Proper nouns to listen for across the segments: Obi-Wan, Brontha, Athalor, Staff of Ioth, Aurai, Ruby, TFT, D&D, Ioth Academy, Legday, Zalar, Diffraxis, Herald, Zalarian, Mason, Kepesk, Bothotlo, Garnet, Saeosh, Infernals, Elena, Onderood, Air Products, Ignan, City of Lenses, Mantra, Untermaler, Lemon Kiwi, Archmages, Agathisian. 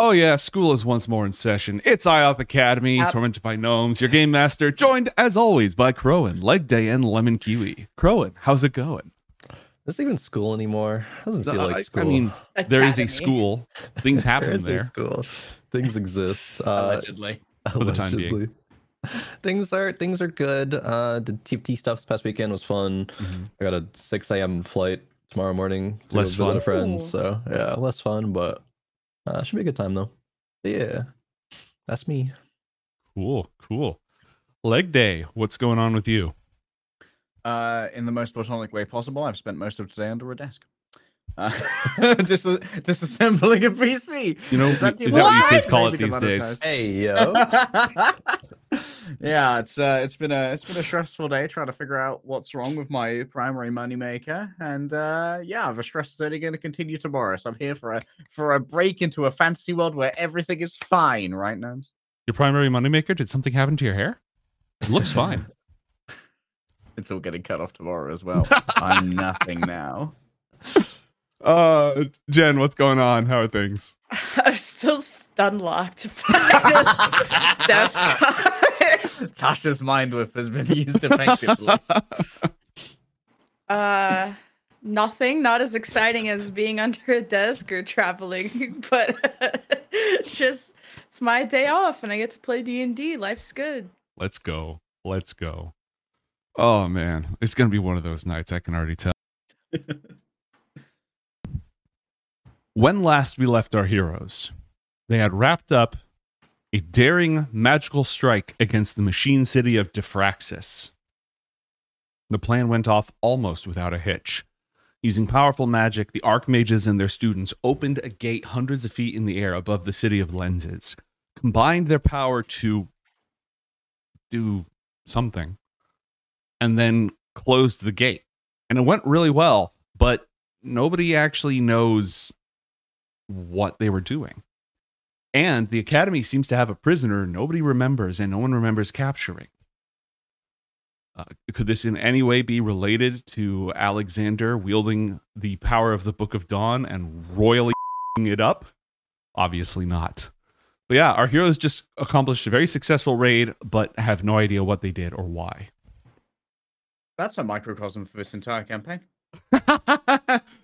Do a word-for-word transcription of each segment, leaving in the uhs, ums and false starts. Oh yeah, school is once more in session. It's Ioth Academy, yep. Tormented by Gnomes, your game master, joined as always by Khroen, Legday, and Lemon Kiwi. Khroen, how's it going? There's even school anymore. Doesn't feel uh, like school. I mean, Academy. There is a school. Things happen there. Is there. A school. Things exist. Uh, allegedly. For the time allegedly. Being. Things are things are good. Uh, the T F T stuff this past weekend was fun. Mm-hmm. I got a six A M flight tomorrow morning. To less fun, a friend. Ooh. So yeah, less fun, but. Uh, should be a good time though. Yeah, that's me. Cool, cool. Leg Day, what's going on with you? Uh, in the most platonic way possible, I've spent most of today under a desk, uh, dis disassembling a P C. You know, is that, is that what you kids call it these days? Hey yo. Yeah, it's uh, it's been a it's been a stressful day trying to figure out what's wrong with my primary moneymaker, and uh, yeah, the stress is only going to continue tomorrow. So I'm here for a for a break into a fantasy world where everything is fine, right, Gnomes? Your primary moneymaker? Did something happen to your hair? It looks fine. It's all getting cut off tomorrow as well. I'm nothing now. Uh, Jen, what's going on? How are things? I'm still stun locked. That's. Tasha's Mind Whip has been used effectively. Uh, nothing. Not as exciting as being under a desk or traveling, but just it's my day off and I get to play D and D. Life's good. Let's go. Let's go. Oh man, it's gonna be one of those nights. I can already tell. When last we left our heroes, they had wrapped up a daring magical strike against the machine city of Diffraxis. The plan went off almost without a hitch. Using powerful magic, the Archmages and their students opened a gate hundreds of feet in the air above the City of Lenses, combined their power to do something, and then closed the gate. And it went really well, but nobody actually knows what they were doing. And the Academy seems to have a prisoner nobody remembers and no one remembers capturing. Uh, could this in any way be related to Alexander wielding the power of the Book of Dawn and royally it up? Obviously not. But yeah, our heroes just accomplished a very successful raid, but have no idea what they did or why. That's a microcosm for this entire campaign.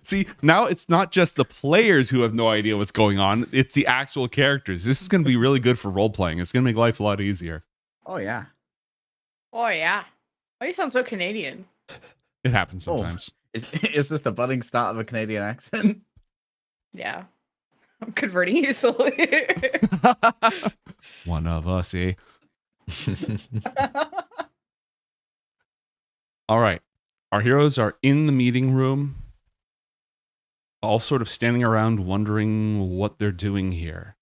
See, now it's not just the players who have no idea what's going on, it's the actual characters. This is going to be really good for role playing. It's going to make life a lot easier. Oh yeah. Oh yeah. Why do you sound so Canadian? It happens sometimes. Oh, is, is this the budding start of a Canadian accent? Yeah. I'm converting you slowly. One of us, eh? All right. Our heroes are in the meeting room, all sort of standing around wondering what they're doing here.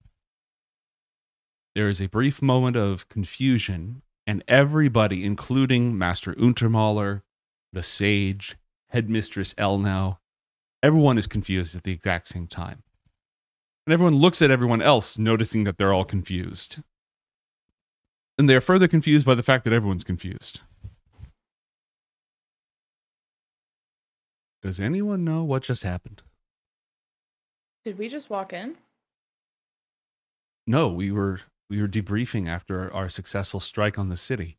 There is a brief moment of confusion, and everybody, including Master Untermaler, the Sage, Headmistress Elnau, everyone is confused at the exact same time. And everyone looks at everyone else, noticing that they're all confused. And they're further confused by the fact that everyone's confused. Does anyone know what just happened? Did we just walk in? No, we were we were debriefing after our successful strike on the city.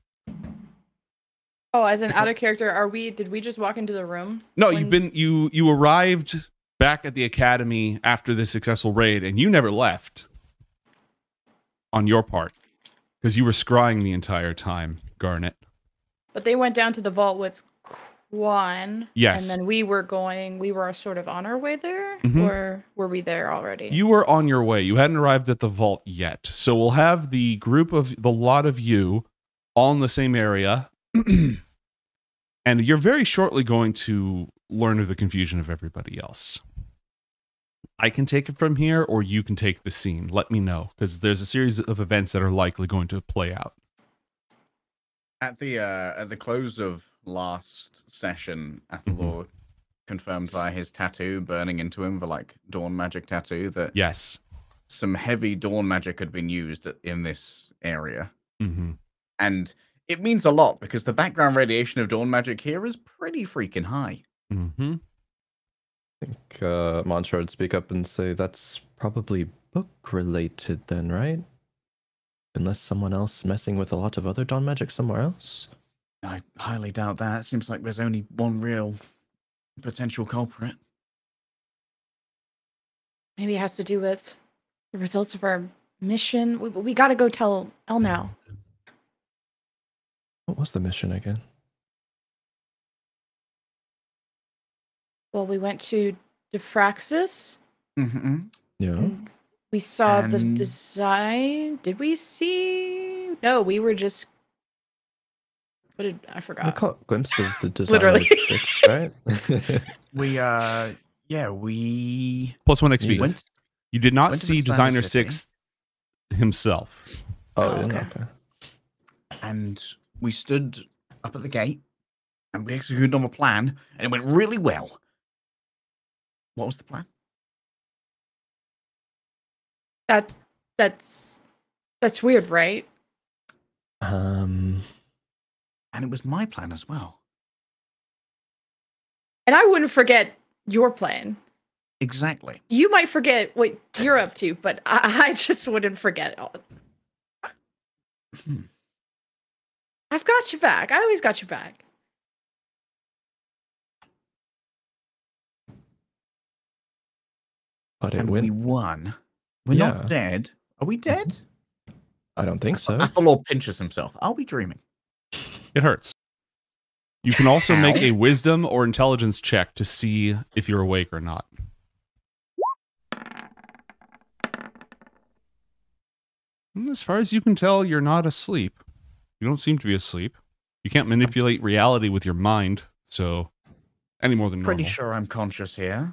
Oh, as an out of character, are we? Did we just walk into the room? No, when... you've been you you arrived back at the academy after this successful raid, and you never left. On your part, because you were scrying the entire time, Garnet. But they went down to the vault with. One, yes, and then we were going. We were sort of on our way there, mm-hmm. or were we there already? You were on your way. You hadn't arrived at the vault yet, so we'll have the group of the lot of you all in the same area, and you're very shortly going to learn of the confusion of everybody else. I can take it from here, or you can take the scene. Let me know because there's a series of events that are likely going to play out at the uh, at the close of. Last session, Athalor mm-hmm. confirmed via his tattoo burning into him, the like dawn magic tattoo, that yes, some heavy dawn magic had been used in this area, mm-hmm. and it means a lot because the background radiation of dawn magic here is pretty freaking high. Mm-hmm. I think uh, Mantra would speak up and say that's probably book related then, right? Unless someone else is messing with a lot of other Dawn magic somewhere else? I highly doubt that. It seems like there's only one real potential culprit. Maybe it has to do with the results of our mission. We, we gotta go tell Elnau. What was the mission again? Well, we went to Diffraxis. Mm-hmm. Yeah. We saw and... the design. Did we see? No, we were just... What did... I forgot. We caught a glimpse of the design. Literally. Six, right? we, uh... Yeah, we... Plus one X P. Went, you did not see Designer Six himself. Oh, oh okay. Yeah, okay. And we stood up at the gate, and we executed on a plan, and it went really well. What was the plan? That that's that's weird, right? Um, and it was my plan as well. And I wouldn't forget your plan. Exactly. You might forget what you're up to, but I, I just wouldn't forget it. Hmm. I've got you back. I always got you back. But it and went. We won. We're yeah. not dead. Are we dead? I don't think so. Athalor pinches himself. Are we dreaming? It hurts. You can also make a wisdom or intelligence check to see if you're awake or not. And as far as you can tell, you're not asleep. You don't seem to be asleep. You can't manipulate reality with your mind, so any more than normal. Pretty sure I'm conscious here.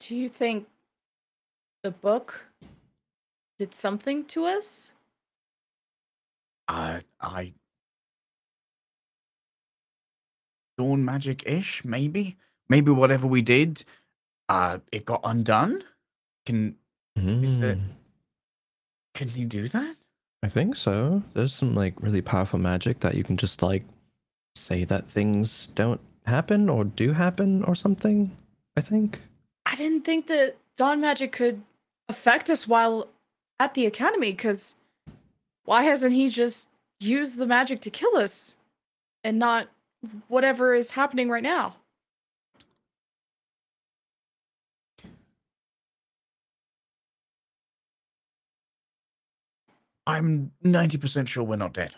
Do you think the book did something to us? Uh, I... Dawn magic-ish, maybe? Maybe whatever we did, uh, it got undone? Can... Mm. Is it... Can you do that? I think so. There's some, like, really powerful magic that you can just, like, say that things don't happen or do happen or something, I think. I didn't think that Dawn magic could affect us while at the academy, because why hasn't he just used the magic to kill us and not whatever is happening right now? I'm ninety percent sure we're not dead.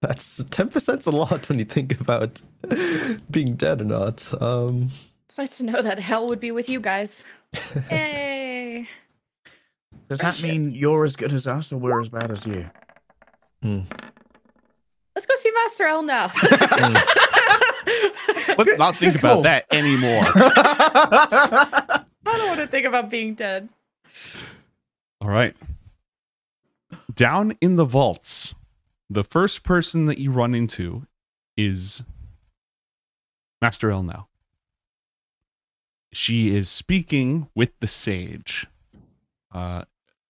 That's ten percent's a lot when you think about being dead or not. Um... It's nice to know that hell would be with you guys. Hey! Does that mean you're as good as us or we're as bad as you? Hmm. Let's go see Master L now. Let's not think cool. about that anymore. I don't want to think about being dead. All right. Down in the vaults, the first person that you run into is Master L now. She is speaking with the sage uh,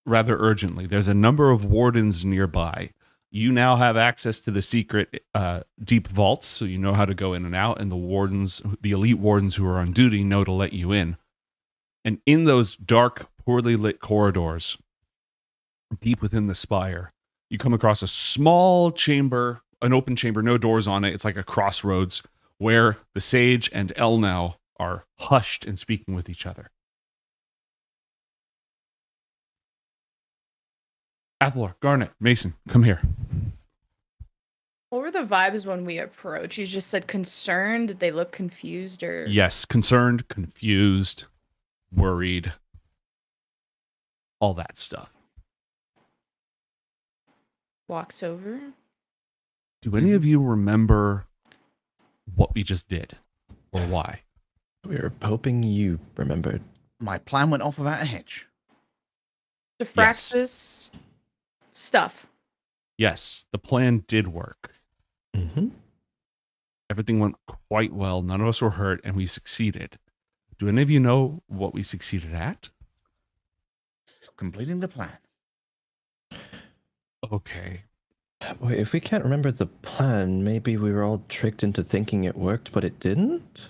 rather urgently. There's a number of wardens nearby. You now have access to the secret uh, deep vaults, so you know how to go in and out, and the wardens, the elite wardens who are on duty know to let you in. And in those dark, poorly lit corridors, deep within the spire, you come across a small chamber, an open chamber, no doors on it. It's like a crossroads where the sage and Elnau are hushed and speaking with each other. Athalor, Garnet, Mason, come here. What were the vibes when we approached? You just said concerned. Did they look confused or? Yes, concerned, confused, worried, all that stuff. Walks over. Do any of you remember what we just did or why? We were hoping you remembered. My plan went off without a hitch. Diffraxis yes. stuff. Yes, the plan did work. Mm-hmm. Everything went quite well. None of us were hurt, and we succeeded. Do any of you know what we succeeded at? Completing the plan. Okay. Wait, if we can't remember the plan, maybe we were all tricked into thinking it worked, but it didn't?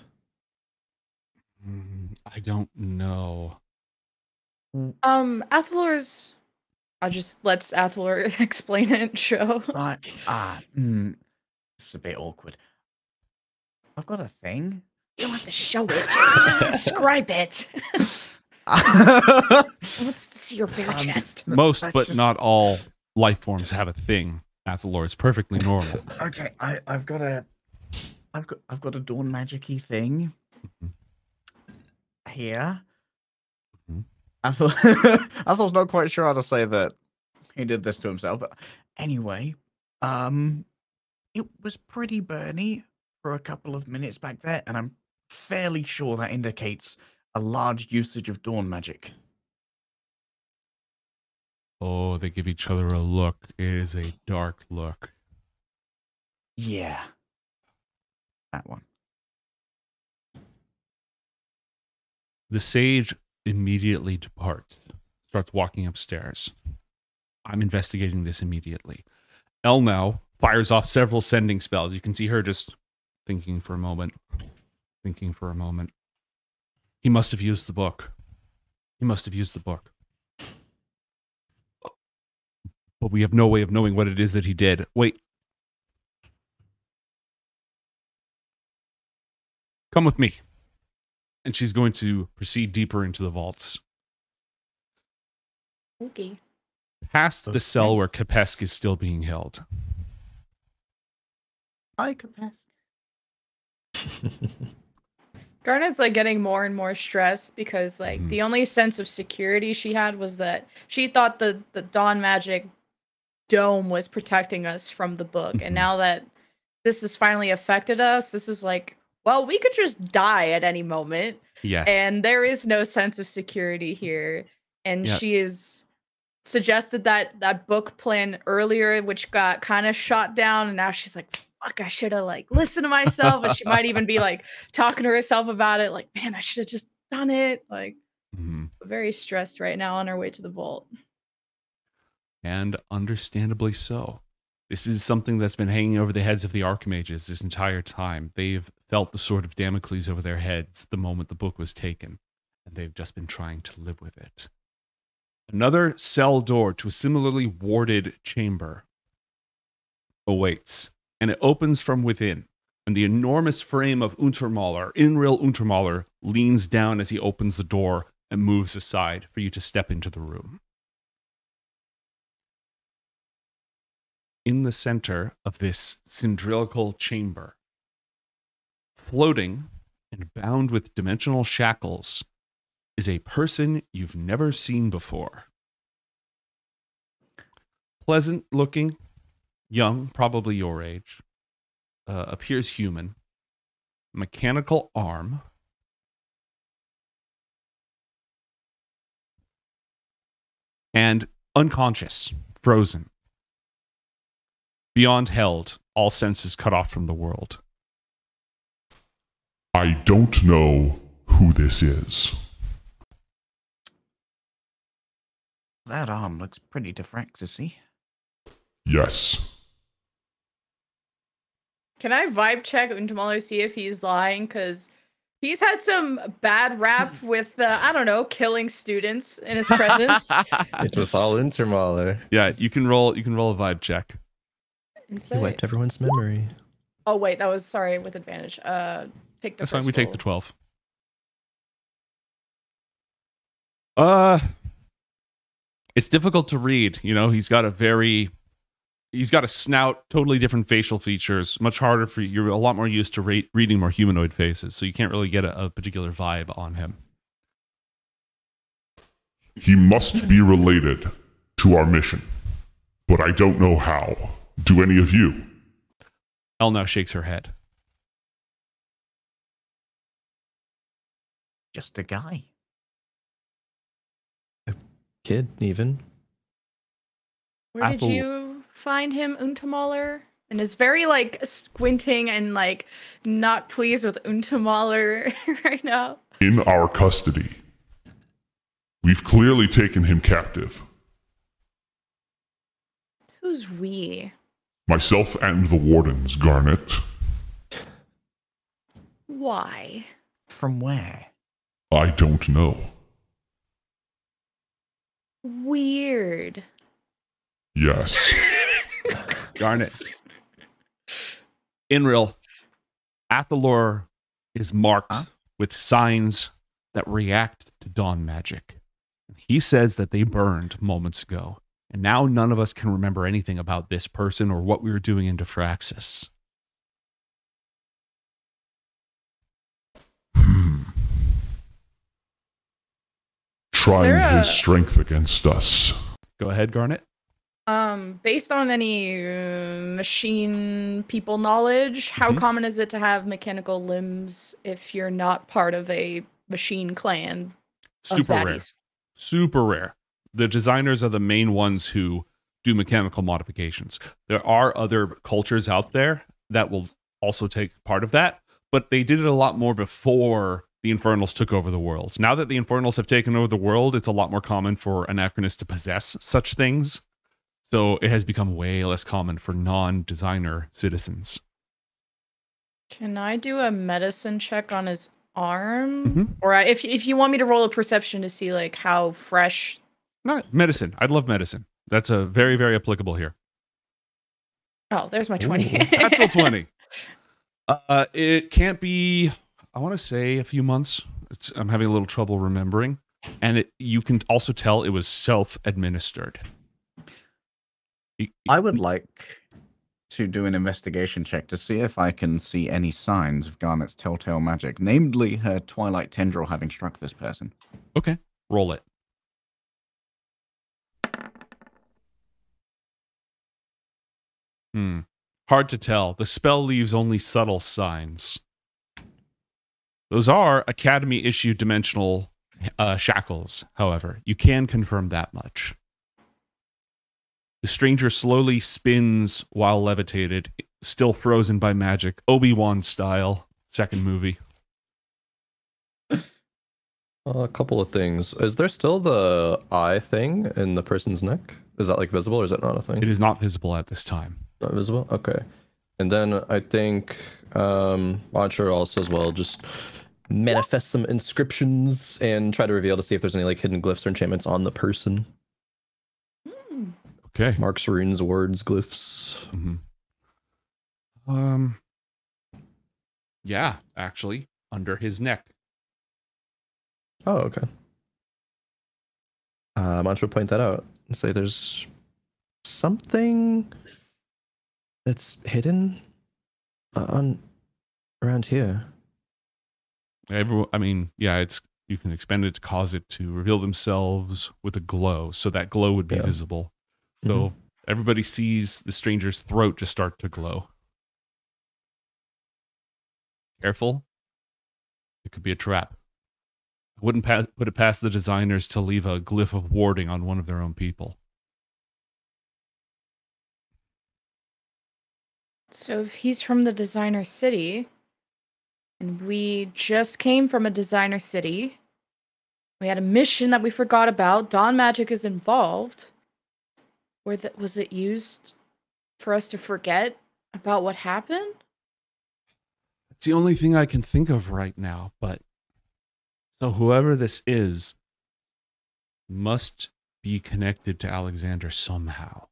Mm, I don't know. Um, Athalor's. I just let's Athalor explain it. Show. Right. Ah. Mm, this is a bit awkward. I've got a thing. You don't have to show it. Describe it. Let's see your bare um, chest. Most, but just... not all, life forms have a thing. Athalor is perfectly normal. Okay, I, I've got a, I've got, I've got a dawn magic-y thing mm-hmm. here. Mm-hmm. Athalor, Athalor's not quite sure how to say that he did this to himself, but anyway, um, it was pretty burny for a couple of minutes back there, and I'm fairly sure that indicates a large usage of dawn magic. Oh, they give each other a look. It is a dark look. Yeah. That one. The sage immediately departs, starts walking upstairs. I'm investigating this immediately. Elnau fires off several sending spells. You can see her just thinking for a moment. Thinking for a moment. He must have used the book. He must have used the book. But we have no way of knowing what it is that he did. Wait. Come with me. And she's going to proceed deeper into the vaults. Okay. Past okay. the cell where Kepesk is still being held. Hi, Kepesk. Garnet's like getting more and more stressed because like mm-hmm. the only sense of security she had was that she thought the, the dawn magic dome was protecting us from the book. And now that this has finally affected us, this is like, well, we could just die at any moment. Yes. And there is no sense of security here. And yep. she is suggested that that book plan earlier, which got kind of shot down. And now she's like, fuck, I should have like listened to myself. And she might even be like talking to herself about it. Like, man, I should have just done it. Like mm-hmm. very stressed right now on her way to the vault. And understandably so. This is something that's been hanging over the heads of the Archmages this entire time. They've felt the sword of Damocles over their heads the moment the book was taken, and they've just been trying to live with it. Another cell door to a similarly warded chamber awaits, and it opens from within, and the enormous frame of Untermaler, Inril Untermaler, leans down as he opens the door and moves aside for you to step into the room. In the center of this cylindrical chamber, floating and bound with dimensional shackles, is a person you've never seen before. Pleasant looking, young, probably your age, uh, appears human, mechanical arm, and unconscious, frozen. Beyond held, all senses cut off from the world. I don't know who this is. That arm looks pretty Diffraxis-y. Yes. Can I vibe check Untermaler, see if he's lying? Because he's had some bad rap with, uh, I don't know, killing students in his presence. It was all Untermaler. Yeah, you can roll. You can roll a vibe check. Insight. You wiped everyone's memory. Oh wait, that was sorry with advantage. Uh, take the. That's fine. We take the twelve. Uh, it's difficult to read. You know, he's got a very, he's got a snout, totally different facial features. Much harder for you. You're a lot more used to re reading more humanoid faces, so you can't really get a, a particular vibe on him. He must be related to our mission, but I don't know how. Do any of you? Elna shakes her head. Just a guy. A kid, even. Where Apple. Did you find him, Untermaler? And is very, like, squinting and, like, not pleased with Untermaler right now. In our custody. We've clearly taken him captive. Who's we? Myself and the wardens, Garnet. Why? From where? I don't know. Weird. Yes. Garnet. Inril, Athalor is marked huh? with signs that react to dawn magic. He says that they burned moments ago, and now none of us can remember anything about this person or what we were doing in Diffraxis. Hmm. Trying his strength against us. Go ahead, Garnet. Um, based on any uh, machine people knowledge, how mm-hmm. common is it to have mechanical limbs if you're not part of a machine clan? Super rare. Super rare. The designers are the main ones who do mechanical modifications. There are other cultures out there that will also take part of that, but they did it a lot more before the Infernals took over the world. Now that the Infernals have taken over the world, it's a lot more common for Anachronists to possess such things. So it has become way less common for non-designer citizens. Can I do a medicine check on his arm? Mm-hmm. Or if, if you want me to roll a perception to see like how fresh... Not medicine. I'd love medicine. That's a very, very applicable here. Oh, there's my twenty. Ooh, natural twenty. Uh, it can't be, I want to say a few months. It's, I'm having a little trouble remembering. And it, you can also tell it was self-administered. I would like to do an investigation check to see if I can see any signs of Garnet's telltale magic, namely her Twilight Tendril having struck this person. Okay, roll it. Hmm. Hard to tell. The spell leaves only subtle signs. Those are Academy-issued dimensional uh, shackles, however. You can confirm that much. The stranger slowly spins while levitated, still frozen by magic, Obi-Wan style, second movie. Uh, a couple of things. Is there still the eye thing in the person's neck? Is that like visible or is that not a thing? It is not visible at this time. Not visible? Okay. And then I think um, Mantra also as well just manifest some inscriptions and try to reveal to see if there's any like hidden glyphs or enchantments on the person. Okay. Marks, runes, words, glyphs. Mm-hmm. Um. Yeah, actually, under his neck. Oh, okay. Uh, Mantra point that out and say there's something that's hidden on around here. Everyone, I mean, yeah, it's you can expend it to cause it to reveal themselves with a glow, so that glow would be yeah. visible. So mm-hmm. everybody sees the stranger's throat just start to glow. Careful. It could be a trap. I wouldn't pa put it past the designers to leave a glyph of warding on one of their own people. So if he's from the designer city, and we just came from a designer city, we had a mission that we forgot about, dawn magic is involved... Were that was it used for us to forget about what happened? It's the only thing I can think of right now, but so whoever this is must be connected to Alexander somehow.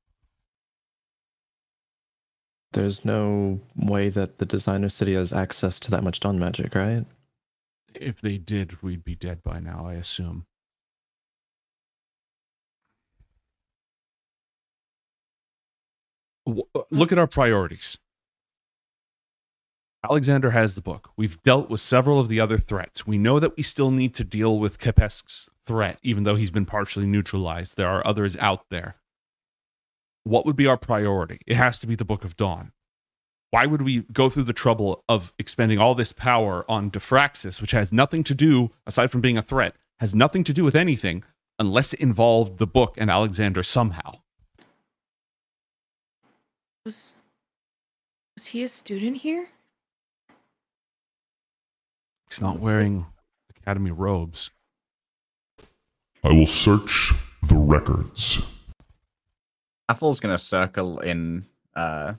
There's no way that the designer city has access to that much dawn magic, right? If they did, we'd be dead by now, I assume. Look at our priorities. Alexander has the book. We've dealt with several of the other threats. We know that we still need to deal with Kepesk's threat, even though he's been partially neutralized. There are others out there. What would be our priority? It has to be the Book of Dawn. Why would we go through the trouble of expending all this power on Diffraxis, which has nothing to do, aside from being a threat, has nothing to do with anything, unless it involved the book and Alexander somehow? Was, was he a student here? He's not wearing academy robes. I will search the records. Athal's going to circle in uh,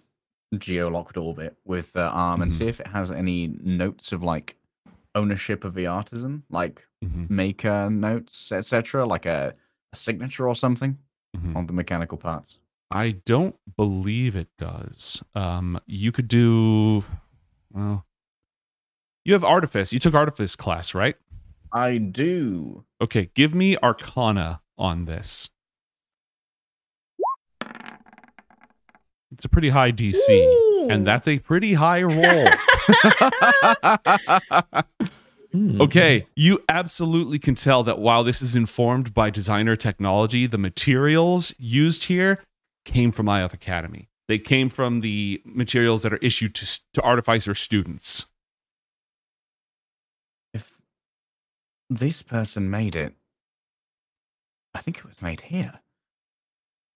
geolocked orbit with the arm mm-hmm. and see if it has any notes of like ownership of the artisan, like mm-hmm. maker notes, et cetera, like a, a signature or something mm-hmm. on the mechanical parts? I don't believe it does. Um, you could do, well, you have Artifice. You took Artifice class, right? I do. Okay, give me Arcana on this. It's a pretty high D C, Ooh. And that's a pretty high roll. Okay, you absolutely can tell that while this is informed by designer technology, the materials used here came from Ioth Academy. They came from the materials that are issued to, to artificer students. If this person made it, I think it was made here.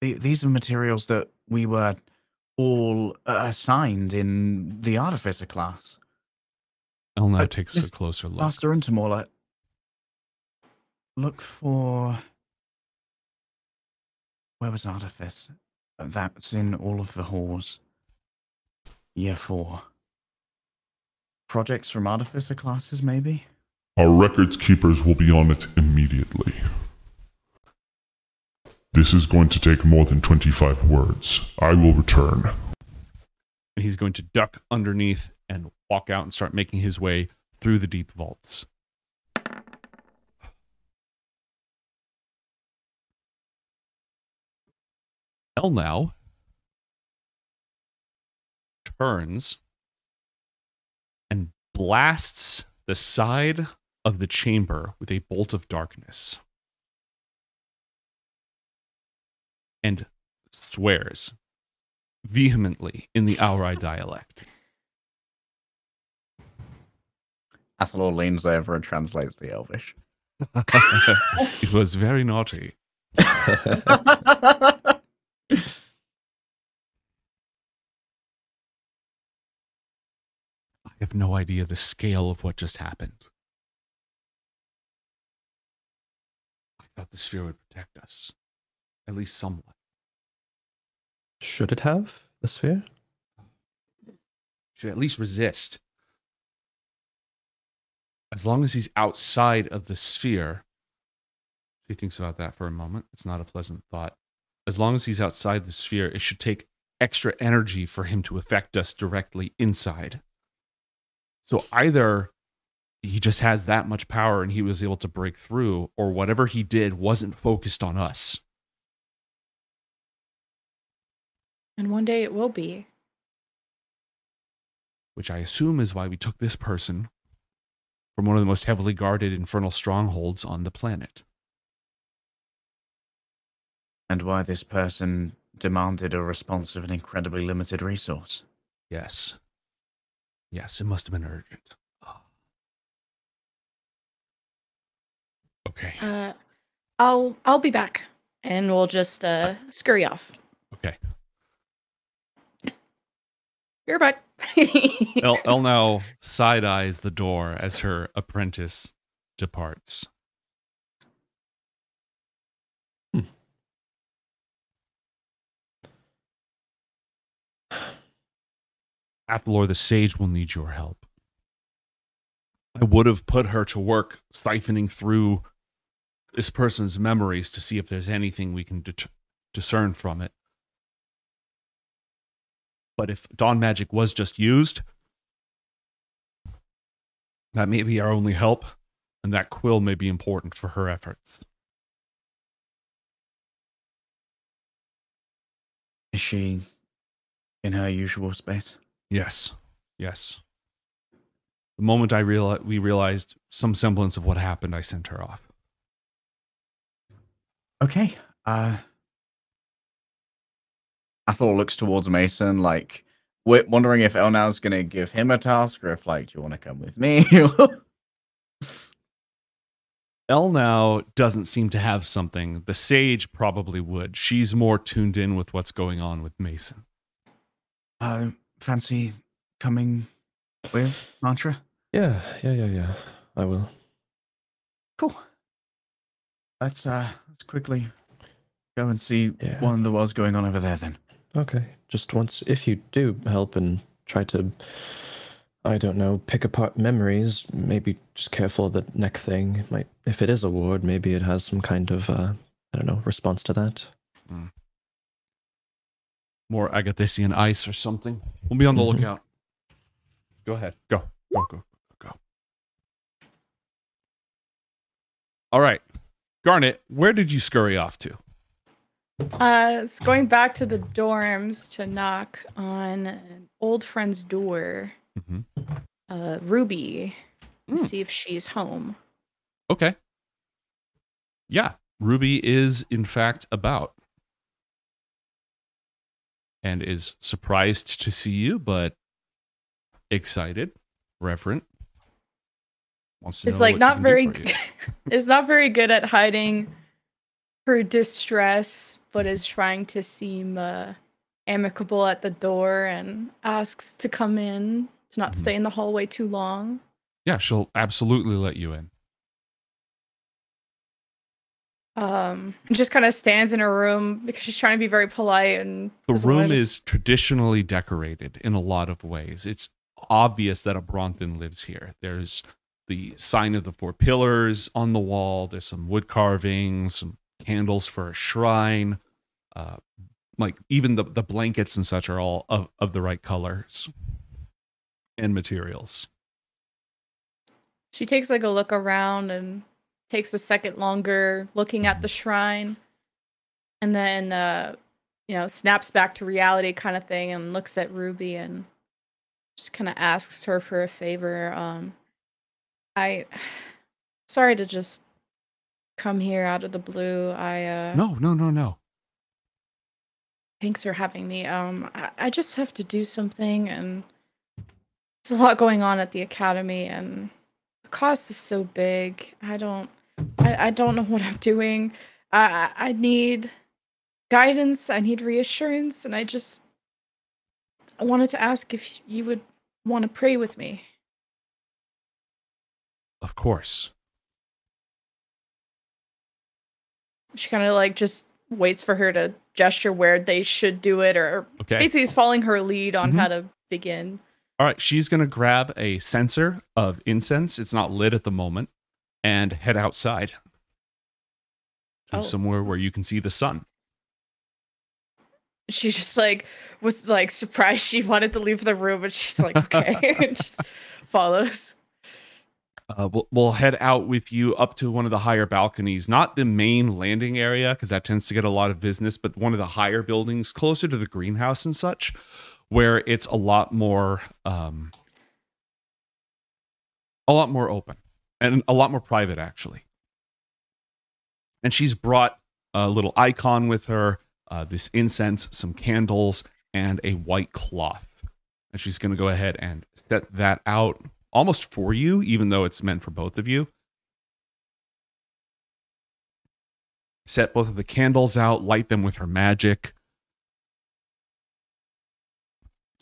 The, these are materials that we were all uh, assigned in the Artificer class. Elnau uh, takes a closer look. Master Untermaler, look for... Where was Artifice? That's in all of the halls. Year four. Projects from Artificer classes, maybe? Our records keepers will be on it immediately. This is going to take more than twenty-five words. I will return. And he's going to duck underneath and walk out and start making his way through the deep vaults. Elnau turns and blasts the side of the chamber with a bolt of darkness. And swears vehemently in the Aurai dialect. Athalor leans over and translates the Elvish. It was very naughty. I have no idea the scale of what just happened. I thought the sphere would protect us. At least somewhat. Should it have the sphere? Should at least resist. As long as he's outside of the sphere, she thinks about that for a moment. It's not a pleasant thought. As long as he's outside the sphere, it should take extra energy for him to affect us directly inside. So either he just has that much power and he was able to break through, or whatever he did wasn't focused on us. And one day it will be. Which I assume is why we took this person from one of the most heavily guarded infernal strongholds on the planet. And why this person demanded a response of an incredibly limited resource. Yes. Yes, it must have been urgent. Oh. Okay. Uh, I'll, I'll be back, and we'll just uh, scurry off. Okay. You're back. El Elnau side eyes the door as her apprentice departs. Hmm. Athalor, the sage will need your help. I would have put her to work siphoning through this person's memories to see if there's anything we can discern from it. But if Dawn Magic was just used, that may be our only help, and that quill may be important for her efforts. Is she in her usual space? Yes. Yes. The moment I real we realized some semblance of what happened, I sent her off. Okay. Uh... Athol looks towards Mason, like, wondering if Elnau's going to give him a task, or if, like, do you want to come with me? Elnau doesn't seem to have something. The sage probably would. She's more tuned in with what's going on with Mason. Uh, fancy coming with Mantra? Yeah, yeah, yeah, yeah. I will. Cool. Let's, uh, let's quickly go and see yeah. one that was going on over there, then. Okay, just once, if you do help and try to I don't know, pick apart memories. Maybe just careful of the neck thing. It might, if it is a ward, maybe it has some kind of, uh, I don't know, response to that. Mm. More Agathisian ice or something. We'll be on the mm-hmm. lookout. Go ahead. Go. Go, go, go. All right. Garnet, where did you scurry off to? Uh, it's going back to the dorms to knock on an old friend's door. Mm-hmm. Uh, Ruby, mm. see if she's home. Okay. Yeah, Ruby is in fact about, and is surprised to see you, but excited, reverent. Wants to know what you can do for you. It's like not very. It's not very good at hiding her distress, but is trying to seem uh, amicable at the door and asks to come in. Not stay in the hallway too long. Yeah, she'll absolutely let you in. Um, just kind of stands in her room because she's trying to be very polite. And the room is traditionally decorated in a lot of ways. It's obvious that a Bronthan lives here. There's the sign of the four pillars on the wall. There's some wood carvings, some candles for a shrine. Uh, like even the, the blankets and such are all of, of the right colors and materials. She takes like a look around and takes a second longer looking at the shrine, and then uh you know, snaps back to reality kind of thing and looks at Ruby and just kind of asks her for a favor. um I sorry to just come here out of the blue. I uh no no no no thanks for having me. um I, I just have to do something, and there's a lot going on at the academy, and the cost is so big. I don't, I, I don't know what I'm doing. I, I need guidance. I need reassurance, and I just, I wanted to ask if you would want to pray with me. Of course. She kind of like just waits for her to gesture where they should do it, or okay. basically is following her lead on mm-hmm. how to begin. All right, she's going to grab a censer of incense. It's not lit at the moment, and head outside to oh. somewhere where you can see the sun. She just like was like surprised she wanted to leave the room, but she's like, okay, and just follows. Uh, we'll, we'll head out with you up to one of the higher balconies, not the main landing area, because that tends to get a lot of business, but one of the higher buildings closer to the greenhouse and such, where it's a lot more, um, a lot more open and a lot more private, actually. And she's brought a little icon with her, uh, this incense, some candles, and a white cloth. And she's going to go ahead and set that out almost for you, even though it's meant for both of you. Set both of the candles out, light them with her magic.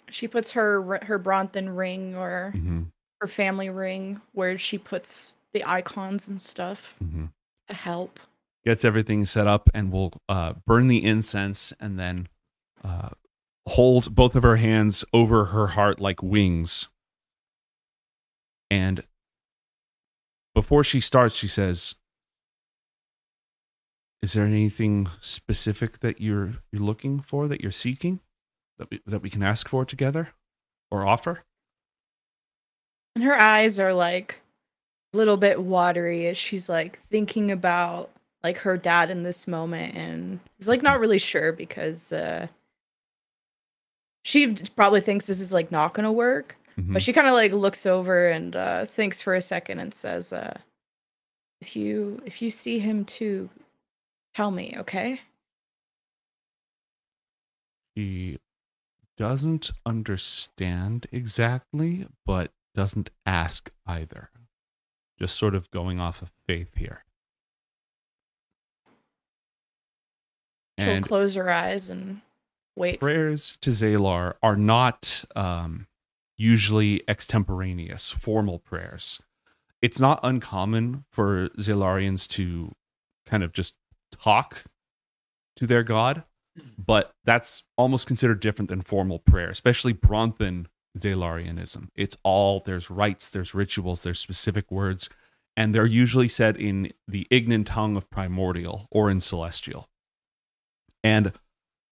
She puts her her Bronthan ring or mm-hmm. her family ring where she puts the icons and stuff mm-hmm. to help. Gets everything set up, and we'll uh, burn the incense, and then uh, hold both of her hands over her heart like wings. And before she starts, she says, "Is there anything specific that you're you're looking for, that you're seeking? That we, that we can ask for together or offer?" And her eyes are like a little bit watery as she's like thinking about like her dad in this moment, and is like not really sure because uh she probably thinks this is like not gonna work. Mm-hmm. But she kind of like looks over and uh thinks for a second and says, uh if you if you see him too, tell me, okay?" He doesn't understand exactly, but doesn't ask either. Just sort of going off of faith here. She'll and close her eyes and wait. Prayers to Zalar are not um, usually extemporaneous, formal prayers. It's not uncommon for Zalarians to kind of just talk to their god, but that's almost considered different than formal prayer, especially Bronthan Zalarianism. It's all, there's rites, there's rituals, there's specific words, and they're usually said in the Ignan tongue of Primordial or in Celestial. And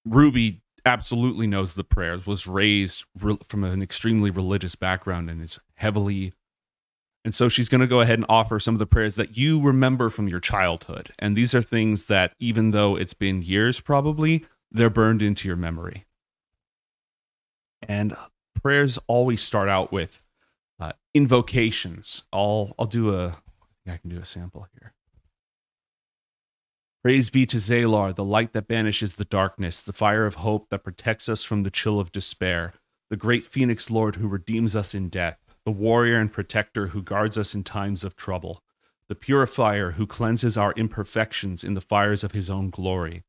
Ruby absolutely knows the prayers, was raised re from an extremely religious background, and is heavily, and so she's going to go ahead and offer some of the prayers that you remember from your childhood. And these are things that, even though it's been years probably, they're burned into your memory. And prayers always start out with uh, invocations. I'll, I'll do a, I can do a sample here. Praise be to Zalar, the light that banishes the darkness, the fire of hope that protects us from the chill of despair, the great Phoenix Lord who redeems us in death, the warrior and protector who guards us in times of trouble, the purifier who cleanses our imperfections in the fires of his own glory.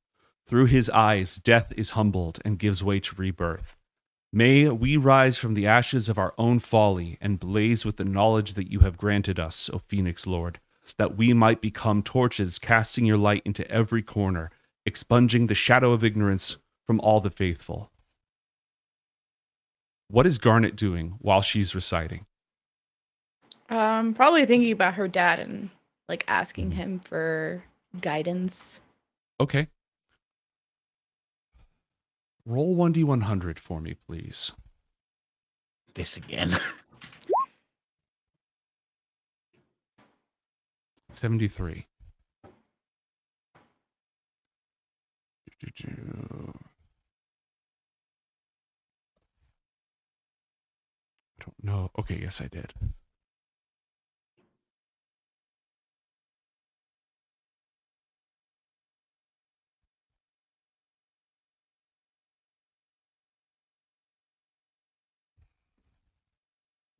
Through his eyes, death is humbled and gives way to rebirth. May we rise from the ashes of our own folly and blaze with the knowledge that you have granted us, O Phoenix Lord, that we might become torches, casting your light into every corner, expunging the shadow of ignorance from all the faithful. What is Garnet doing while she's reciting? Um, probably thinking about her dad and like asking him for guidance. Okay. Roll one D one hundred for me, please. This again. seventy-three. I don't know. Okay, yes, I did.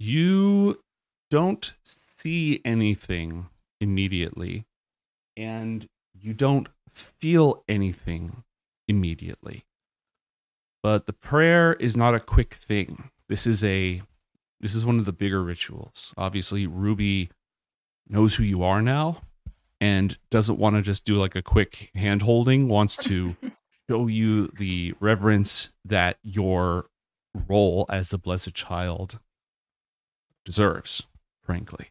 You don't see anything immediately, and you don't feel anything immediately. But the prayer is not a quick thing. This is a this is one of the bigger rituals. Obviously, Ruby knows who you are now and doesn't want to just do like a quick hand holding, wants to show you the reverence that your role as the Blessed Child deserves, frankly.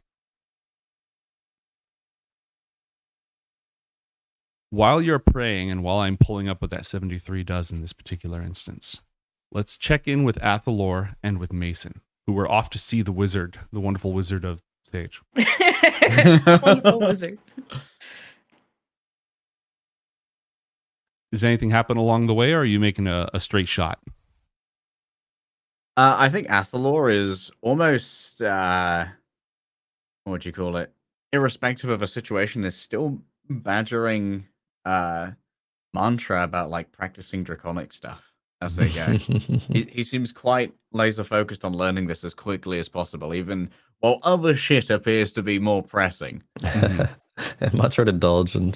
While you're praying, and while I'm pulling up what that seventy-three does in this particular instance, let's check in with Athalor and with Mason, who were off to see the wizard, the wonderful wizard of Sage. Wonderful wizard. Does anything happen along the way, or are you making a, a straight shot? Uh, I think Athalor is almost, uh, what would you call it? Irrespective of a situation, is still badgering uh Mantra about like practicing draconic stuff as they go. he, he seems quite laser focused on learning this as quickly as possible, even while other shit appears to be more pressing. And Mantra to indulge and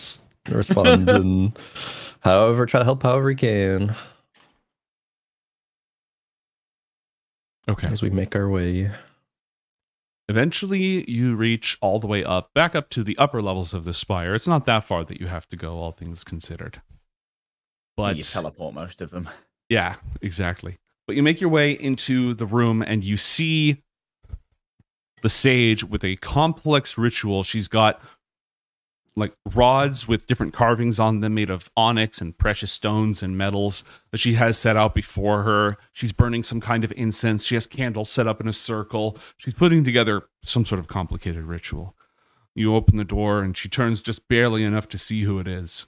respond and however try to help however he can. Okay, as we make our way. Eventually, you reach all the way up, back up to the upper levels of the spire. It's not that far that you have to go, all things considered. But you teleport most of them. Yeah, exactly. But you make your way into the room, and you see the sage with a complex ritual. She's got like rods with different carvings on them, made of onyx and precious stones and metals, that she has set out before her. She's burning some kind of incense. She has candles set up in a circle. She's putting together some sort of complicated ritual. You open the door, and she turns just barely enough to see who it is.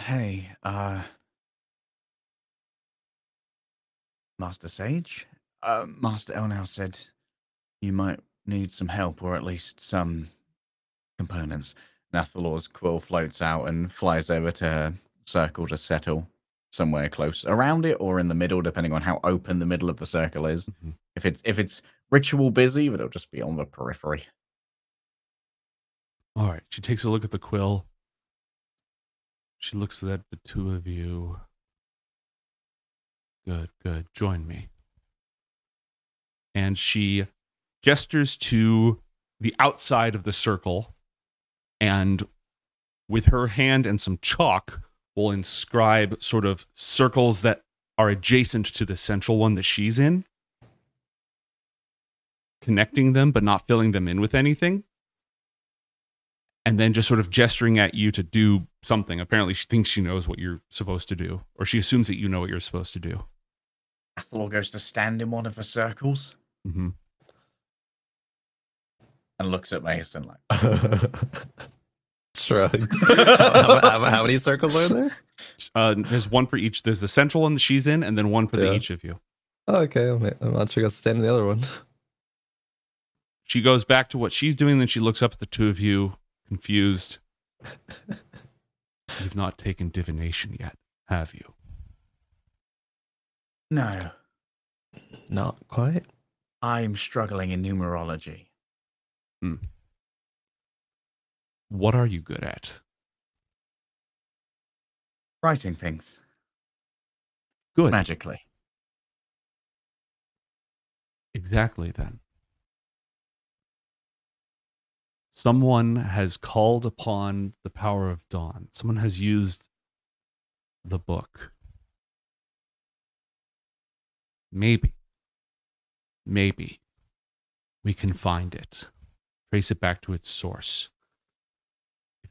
Hey, uh... Master Sage? Uh, Master Elnau said you might need some help, or at least some components. Nathalor's quill floats out and flies over to her circle to settle somewhere close around it or in the middle, depending on how open the middle of the circle is. Mm-hmm. If it's if it's ritual busy, but it'll just be on the periphery. All right. She takes a look at the quill. She looks at the two of you. Good, good. Join me. And she gestures to the outside of the circle, and with her hand and some chalk will inscribe sort of circles that are adjacent to the central one that she's in, connecting them but not filling them in with anything, and then just sort of gesturing at you to do something. Apparently she thinks she knows what you're supposed to do, or she assumes that you know what you're supposed to do. Athalor goes to stand in one of her circles mm-hmm. and looks at Mason like... Shrugs. how, how, how many circles are there? Uh, there's one for each. There's the central one that she's in, and then one for yeah. the, each of you. Oh, okay, I'm not sure I got to stand in the other one. She goes back to what she's doing, then she looks up at the two of you, confused. You've not taken divination yet, have you? No. Not quite. I'm struggling in numerology. Hmm. What are you good at? Writing things. Good. Magically. Exactly, then. Someone has called upon the power of dawn. Someone has used the book. Maybe. Maybe. We can find it. Trace it back to its source.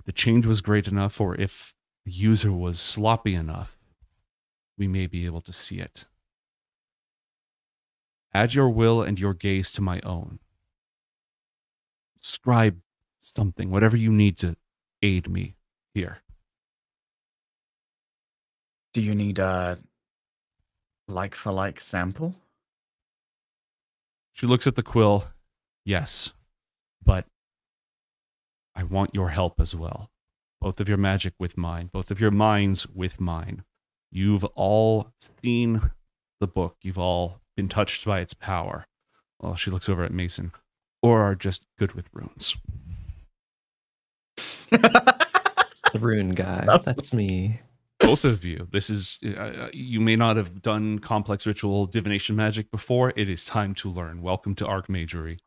The change was great enough, or if the user was sloppy enough, we may be able to see it. Add your will and your gaze to my own. Scribe something, whatever you need to aid me here. Do you need a like-for-like sample? She looks at the quill. Yes, but I want your help as well. Both of your magic with mine. Both of your minds with mine. You've all seen the book. You've all been touched by its power. Well, she looks over at Mason. Or are just good with runes. The rune guy. That's me. Both of you. This is... Uh, you may not have done complex ritual divination magic before. It is time to learn. Welcome to Archmagery.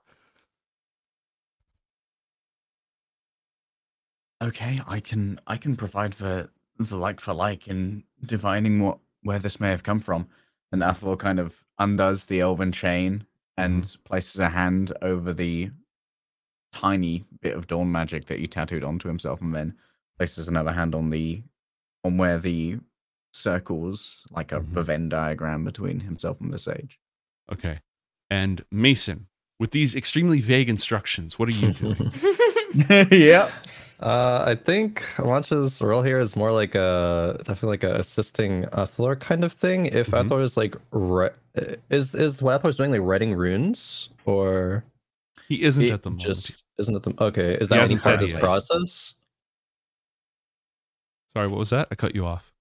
Okay, I can I can provide the the like for like in divining what where this may have come from. And Athalor kind of undoes the elven chain and mm-hmm. places a hand over the tiny bit of dawn magic that he tattooed onto himself, and then places another hand on the on where the circles like a mm-hmm. Venn diagram between himself and the sage. Okay, and Mason, with these extremely vague instructions, what are you doing? Yeah. Uh, I think Mantra's role here is more like a definitely like a assisting Athalor kind of thing. If mm-hmm. Athalor is like is is what Athalor's doing like writing runes, or he isn't he at the moment. Just isn't at the okay. Is that part of this process? Sorry, what was that? I cut you off.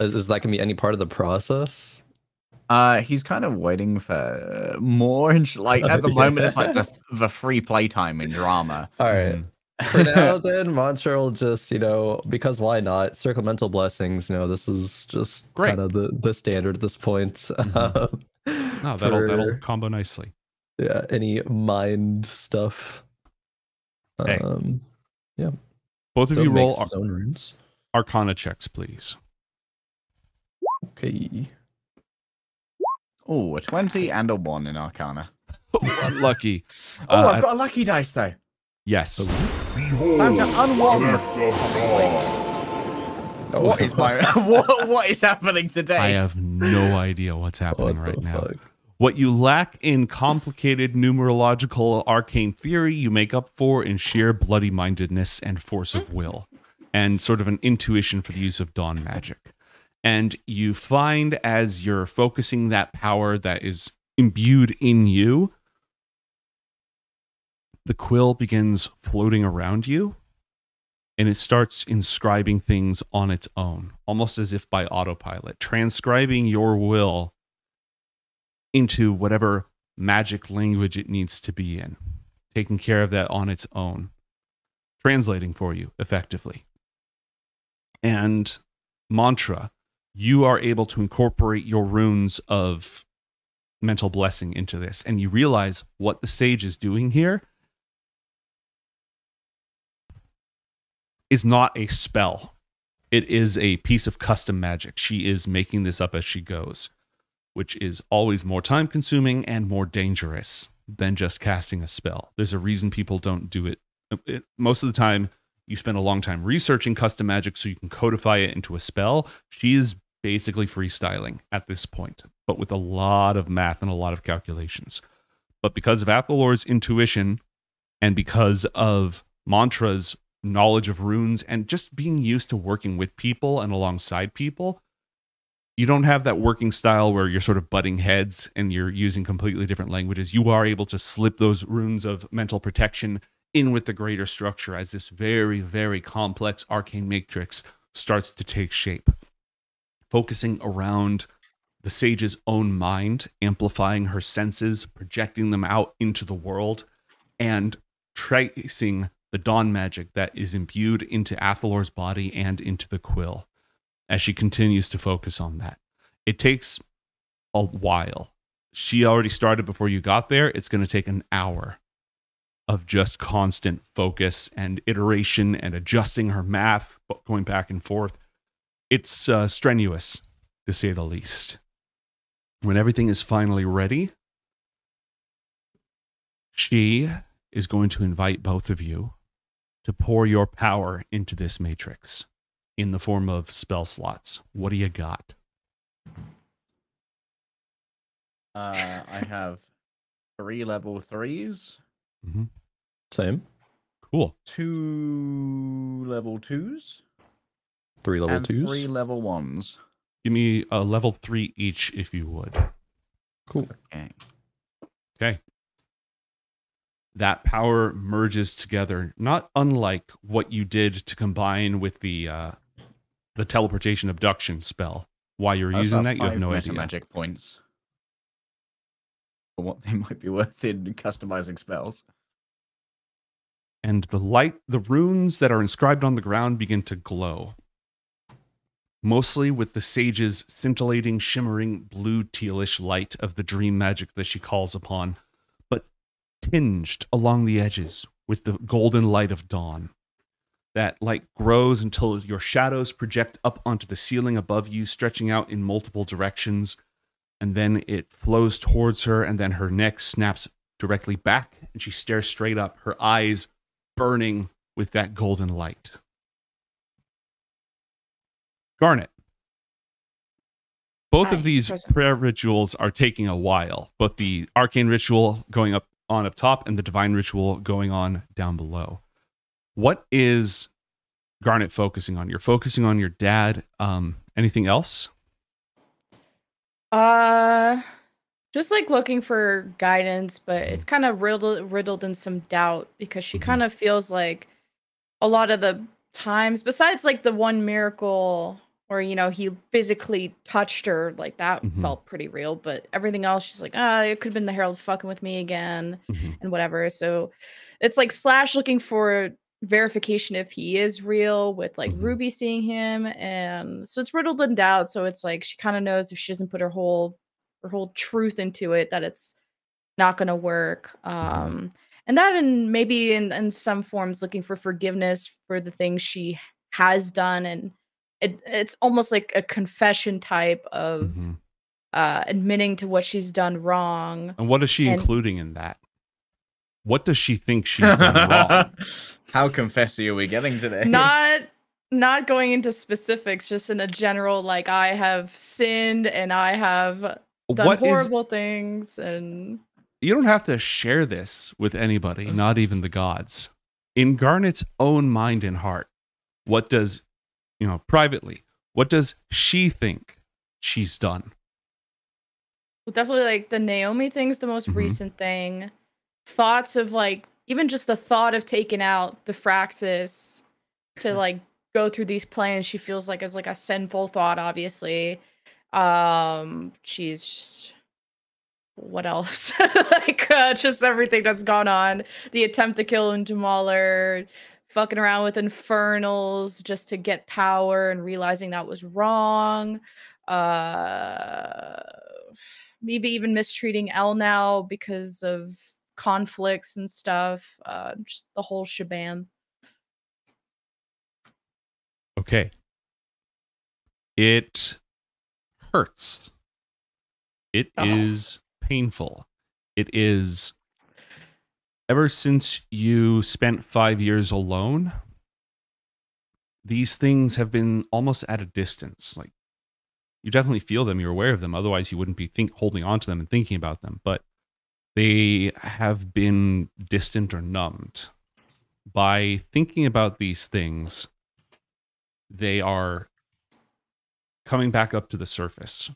Is, is that gonna be any part of the process? Uh, he's kind of waiting for more. Like at the yeah. moment, it's like the the free playtime in drama. All right. Mm. For now, then, Mantra will just, you know, because why not? Circummental blessings, you know, this is just kind of the, the standard at this point. Mm-hmm. um, no, that'll, for, that'll combo nicely. Yeah, any mind stuff. Hey. Um, yeah. Both of so you roll Ar Arcana checks, please. Okay. Oh, a twenty and a one in Arcana. Oh, unlucky. Oh, uh, I've got a lucky dice, though. Yes. I'm oh, what is my what, what is happening today? I have no idea what's happening what right now. Fuck? What you lack in complicated numerological arcane theory, you make up for in sheer bloody-mindedness and force of will, and sort of an intuition for the use of dawn magic. And you find as you're focusing that power that is imbued in you, the quill begins floating around you, and it starts inscribing things on its own, almost as if by autopilot, transcribing your will into whatever magic language it needs to be in, taking care of that on its own, translating for you effectively. And Mantra, you are able to incorporate your runes of mental blessing into this, and you realize what the sage is doing here is not a spell. It is a piece of custom magic. She is making this up as she goes, which is always more time-consuming and more dangerous than just casting a spell. There's a reason people don't do it. It most of the time, you spend a long time researching custom magic so you can codify it into a spell. She is basically freestyling at this point, but with a lot of math and a lot of calculations. But because of Athalor's intuition and because of Mantra's knowledge of runes and just being used to working with people and alongside people, you don't have that working style where you're sort of butting heads and you're using completely different languages. You are able to slip those runes of mental protection in with the greater structure as this very, very complex arcane matrix starts to take shape. Focusing around the sage's own mind, amplifying her senses, projecting them out into the world, and tracing the dawn magic that is imbued into Athalor's body and into the quill as she continues to focus on that. It takes a while. She already started before you got there. It's going to take an hour of just constant focus and iteration and adjusting her math, going back and forth. It's uh, strenuous, to say the least. When everything is finally ready, she is going to invite both of you to pour your power into this matrix in the form of spell slots. What do you got? Uh, I have three level threes. Mm-hmm. Same. Cool. Two level twos. Three level and twos. Three level ones. Give me a level three each, if you would. Cool. Okay. Okay. That power merges together, not unlike what you did to combine with the uh, the teleportation abduction spell. Why you're That's using that, you have no idea. Magic points. What they might be worth in customizing spells. And the light, the runes that are inscribed on the ground begin to glow, mostly with the sage's scintillating, shimmering, blue tealish light of the dream magic that she calls upon, but tinged along the edges with the golden light of dawn. That light grows until your shadows project up onto the ceiling above you, stretching out in multiple directions. And then it flows towards her, and then her neck snaps directly back, and she stares straight up, her eyes burning with that golden light. Garnet, both Hi, of these present. prayer rituals are taking a while, both the arcane ritual going up on up top and the divine ritual going on down below. What is Garnet focusing on? You're focusing on your dad. Um, anything else? Uh, just like looking for guidance, but it's kind of riddled, riddled in some doubt because she mm-hmm. kind of feels like a lot of the times, besides like the one miracle where, you know, he physically touched her, like that mm-hmm. felt pretty real, but everything else, she's like, ah, oh, it could have been the Herald fucking with me again mm-hmm. and whatever. So it's like slash looking for verification if he is real with like mm-hmm. Ruby seeing him, and so it's riddled in doubt. So it's like she kind of knows if she doesn't put her whole her whole truth into it that it's not gonna work, um and that, and maybe in in some forms looking for forgiveness for the things she has done, and it, it's almost like a confession type of mm-hmm. uh admitting to what she's done wrong. And what is she and including in that? What does she think she's done wrong? How confessy are we getting today? Not not going into specifics, just in a general, like, I have sinned and I have done what horrible is... things. And you don't have to share this with anybody, not even the gods. In Garnet's own mind and heart, what does, you know, privately, what does she think she's done? Well, definitely, like, the Naomi thing's the most mm-hmm. recent thing. Thoughts of, like, even just the thought of taking out the Diffraxis to, like, go through these plans, she feels like is, like, a sinful thought, obviously. Um, she's just... what else? Like, uh, just everything that's gone on. The attempt to kill Untermaler, fucking around with Infernals just to get power and realizing that was wrong. Uh, maybe even mistreating Elnau because of conflicts and stuff, uh, just the whole shebang. Okay, It hurts. It oh. is painful. It is. Ever since you spent five years alone, these things have been almost at a distance. Like, you definitely feel them. You're aware of them. Otherwise, you wouldn't be think holding on to them and thinking about them. But they have been distant or numbed. By thinking about these things, they are coming back up to the surface,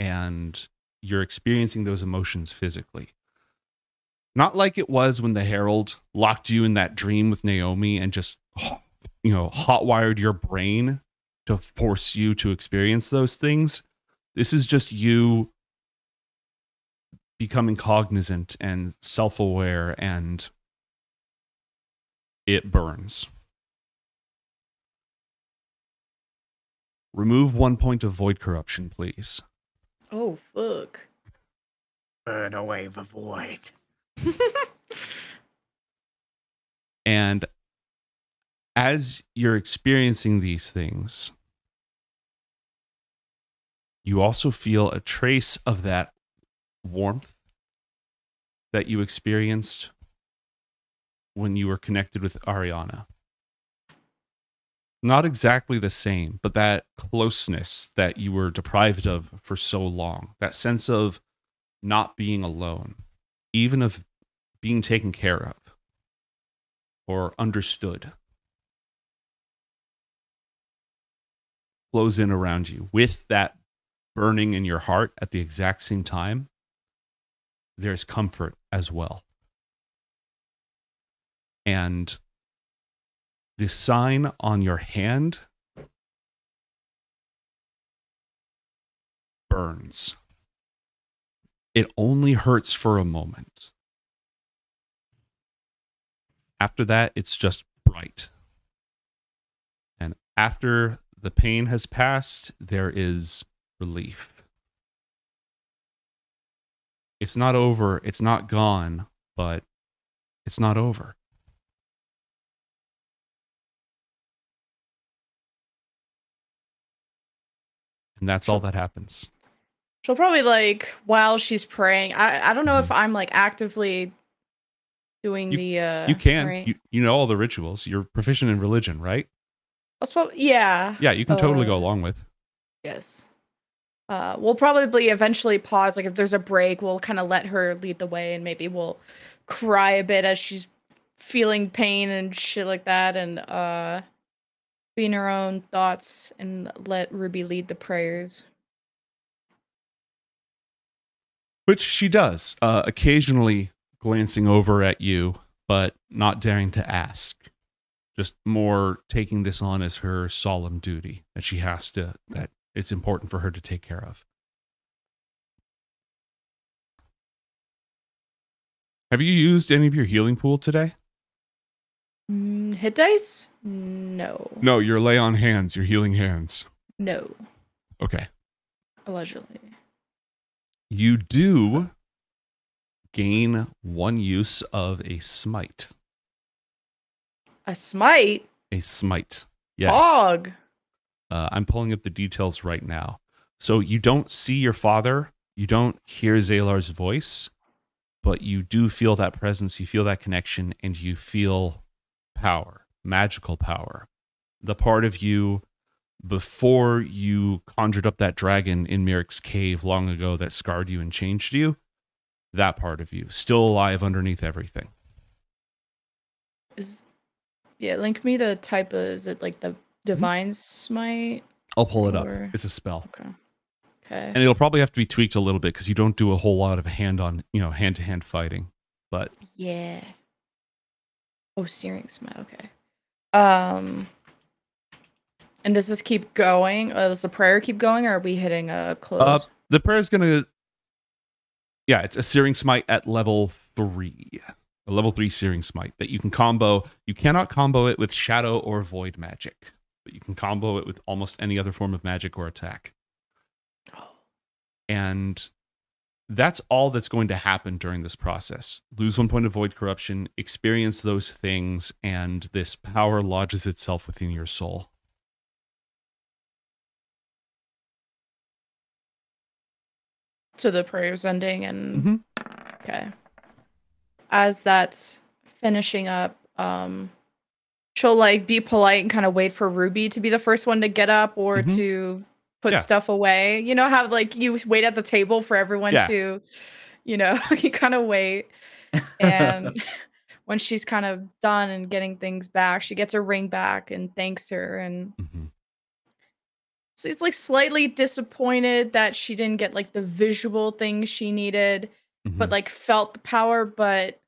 and you're experiencing those emotions physically. Not like it was when the Herald locked you in that dream with Naomi and just, you know, hotwired your brain to force you to experience those things. This is just you becoming cognizant and self-aware, and it burns. Remove one point of void corruption, please. Oh, fuck. Burn away the void. And as you're experiencing these things, you also feel a trace of that warmth that you experienced when you were connected with Ariana. Not exactly the same, but that closeness that you were deprived of for so long, that sense of not being alone, even of being taken care of or understood, flows in around you with that burning in your heart at the exact same time. There's comfort as well. And the sign on your hand burns. It only hurts for a moment. After that, it's just bright. And after the pain has passed, there is relief. It's not over. It's not gone, but it's not over. And that's all that happens. She'll probably, like, while she's praying, I, I don't know if I'm, like, actively doing you, the... Uh, you can. Right? You, you know all the rituals. You're proficient in religion, right? I suppose, yeah. Yeah, you can uh, totally go along with. Yes. Uh, we'll probably eventually pause. Like, if there's a break, we'll kind of let her lead the way, and maybe we'll cry a bit as she's feeling pain and shit like that, and... uh be in her own thoughts and let Ruby lead the prayers. Which she does, uh, occasionally glancing over at you, but not daring to ask. Just more taking this on as her solemn duty that she has to, that it's important for her to take care of. Have you used any of your healing pool today? Mm, hit dice? No. No, your lay on hands, your healing hands. No. Okay. Allegedly. You do gain one use of a smite. A smite? A smite. Yes. Dog. Uh, I'm pulling up the details right now. So you don't see your father. You don't hear Zalar's voice, but you do feel that presence. You feel that connection, and you feel power. Magical power. The part of you before you conjured up that dragon in Merrick's cave long ago that scarred you and changed you, that part of you still alive underneath everything. Is yeah, link me the type of, is it like the divine smite? I'll pull it or... up. It's a spell. Okay. Okay. And it'll probably have to be tweaked a little bit because you don't do a whole lot of hand on, you know, hand to hand fighting. But yeah. Oh, searing smite, okay. Um, and does this keep going? Uh, does the prayer keep going, or are we hitting a close? Uh, the prayer is gonna, yeah, it's a searing smite at level three, a level three searing smite that you can combo. You cannot combo it with shadow or void magic, but you can combo it with almost any other form of magic or attack. And that's all that's going to happen during this process. Lose one point of void corruption, experience those things, and this power lodges itself within your soul. to the prayers ending and mm-hmm. Okay. As that's finishing up, um she'll like be polite and kind of wait for Ruby to be the first one to get up or mm-hmm. to put yeah. stuff away. You know how like you wait at the table for everyone yeah. to, you know, you kind of wait. And when she's kind of done and getting things back, she gets her ring back and thanks her. And mm-hmm. so it's like slightly disappointed that she didn't get like the visual thing she needed, mm-hmm. but like felt the power, but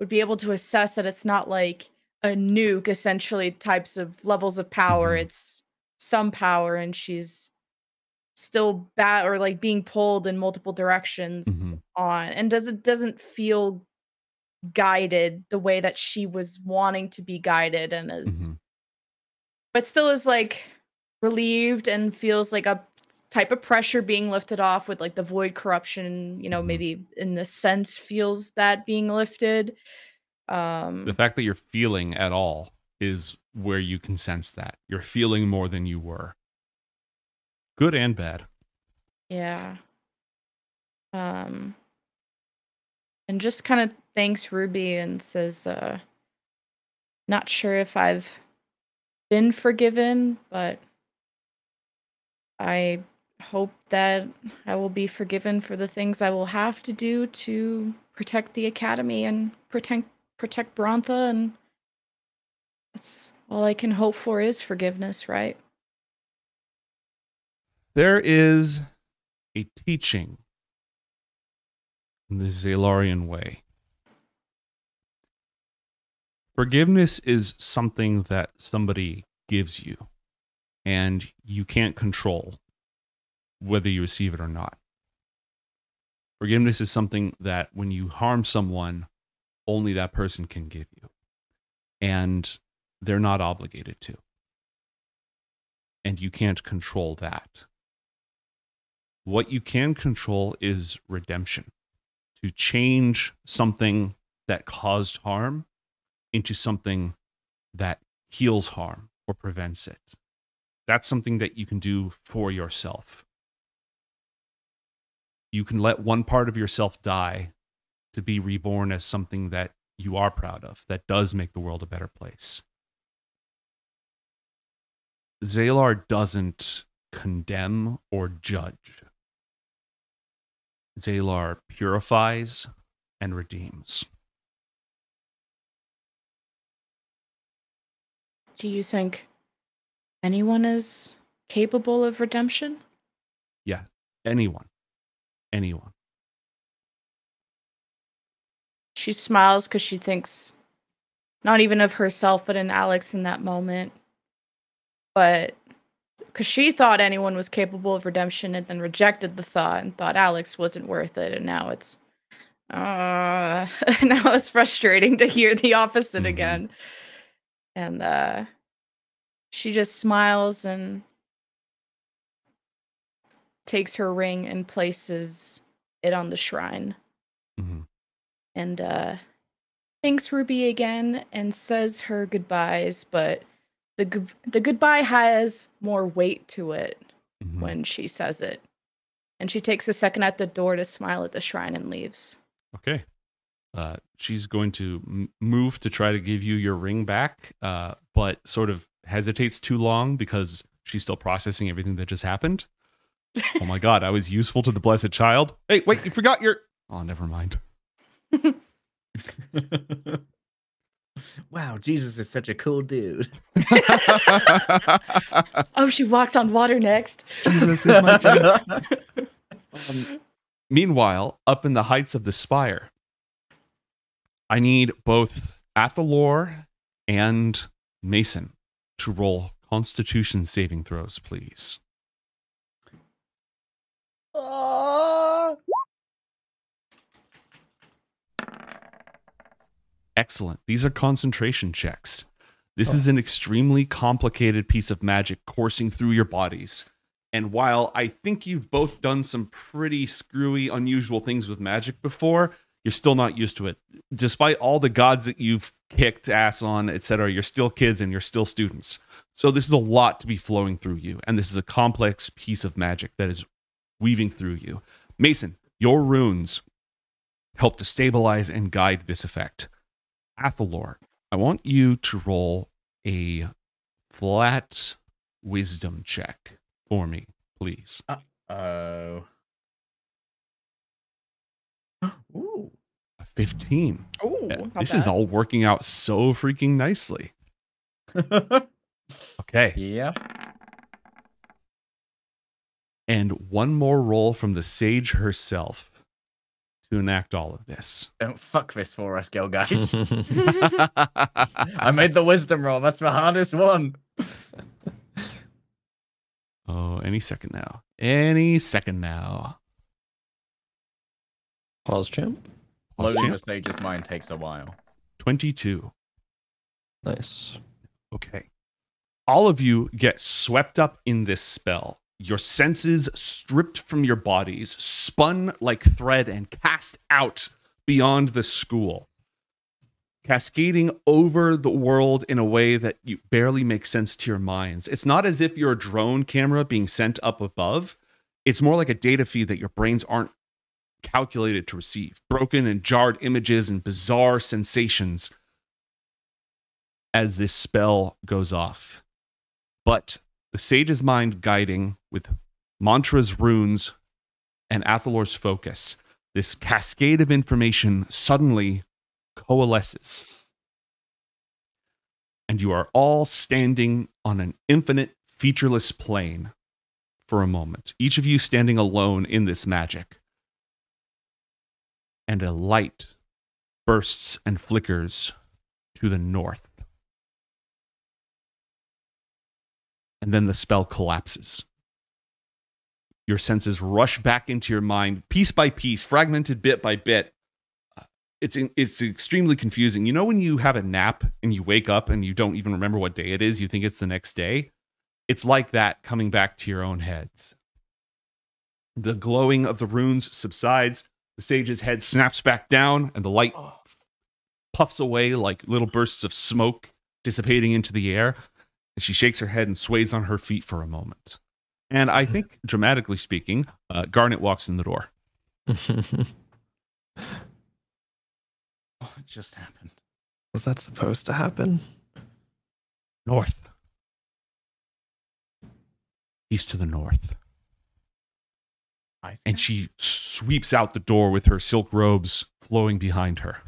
would be able to assess that it's not like a nuke, essentially types of levels of power. Mm-hmm. It's some power and she's still bad or like being pulled in multiple directions mm-hmm. on and does it doesn't feel guided the way that she was wanting to be guided and is mm-hmm. but still is like relieved and feels like a type of pressure being lifted off with like the void corruption, you know, mm-hmm. maybe in the sense feels that being lifted. Um the fact that you're feeling at all is where you can sense that you're feeling more than you were, good and bad. Yeah. Um and just kind of thanks Ruby and says, uh, not sure if I've been forgiven, but I hope that I will be forgiven for the things I will have to do to protect the Academy and protect, protect Brontha. And that's all I can hope for is forgiveness, right? There is a teaching in the Zalarian way. Forgiveness is something that somebody gives you, and you can't control whether you receive it or not. Forgiveness is something that when you harm someone, only that person can give you, and they're not obligated to. And you can't control that. What you can control is redemption, to change something that caused harm into something that heals harm or prevents it. That's something that you can do for yourself. You can let one part of yourself die to be reborn as something that you are proud of, that does make the world a better place. Zalar doesn't condemn or judge. Zalar purifies and redeems. Do you think anyone is capable of redemption? Yeah, anyone. Anyone. She smiles because she thinks not even of herself, but in Alex in that moment. But because she thought anyone was capable of redemption and then rejected the thought and thought Alex wasn't worth it. And now it's, uh, now it's frustrating to hear the opposite mm-hmm. again. And uh, she just smiles and takes her ring and places it on the shrine. Mm-hmm. And uh, thanks Ruby again and says her goodbyes, but the gu the goodbye has more weight to it mm-hmm. when she says it. And she takes a second at the door to smile at the shrine and leaves. Okay. Uh, she's going to move to try to give you your ring back, uh, but sort of hesitates too long because she's still processing everything that just happened. Oh my God, I was useful to the blessed child. Hey, wait, you forgot your... Oh, never mind. Wow, Jesus is such a cool dude. Oh, she walks on water next. Jesus is my friend. Um, meanwhile, up in the heights of the spire, I need both Athalor and Mason to roll Constitution saving throws, please. Uh... Excellent. These are concentration checks. This oh. is an extremely complicated piece of magic coursing through your bodies. And while I think you've both done some pretty screwy, unusual things with magic before, you're still not used to it. Despite all the gods that you've kicked ass on, et cetera, you're still kids and you're still students. So this is a lot to be flowing through you, and this is a complex piece of magic that is weaving through you. Mason, Your runes help to stabilize and guide this effect. Athalor, I want you to roll a flat wisdom check for me, please. Uh-oh. Ooh. A fifteen. Ooh, yeah, this bad. Is all working out so freaking nicely. Okay. Yeah. And one more roll from the sage herself to enact all of this. Don't fuck this for us, girl guys. I made the wisdom roll. That's the hardest one. Oh, any second now. Any second now. Pause champ. Pause Loading champ. The stage's mind takes a while. twenty-two. Nice. Okay. All of you get swept up in this spell. Your senses stripped from your bodies, spun like thread and cast out beyond the school, cascading over the world in a way that you barely make sense to your minds. It's not as if you're a drone camera being sent up above. It's more like a data feed that your brains aren't calculated to receive. Broken and jarred images and bizarre sensations as this spell goes off. But the sage's mind guiding with Mantra's runes and Athalor's focus, this cascade of information suddenly coalesces. And you are all standing on an infinite, featureless plane for a moment. Each of you standing alone in this magic. And a light bursts and flickers to the north. And then the spell collapses. Your senses rush back into your mind, piece by piece, fragmented bit by bit. It's it's extremely confusing. You know when you have a nap and you wake up and you don't even remember what day it is, you think it's the next day? It's like that coming back to your own heads. The glowing of the runes subsides, the sage's head snaps back down, and the light puffs away like little bursts of smoke dissipating into the air. And she shakes her head and sways on her feet for a moment. And I think, dramatically speaking, uh, Garnet walks in the door. What just happened? Was that supposed to happen? North. He's to the north. I and she sweeps out the door with her silk robes flowing behind her.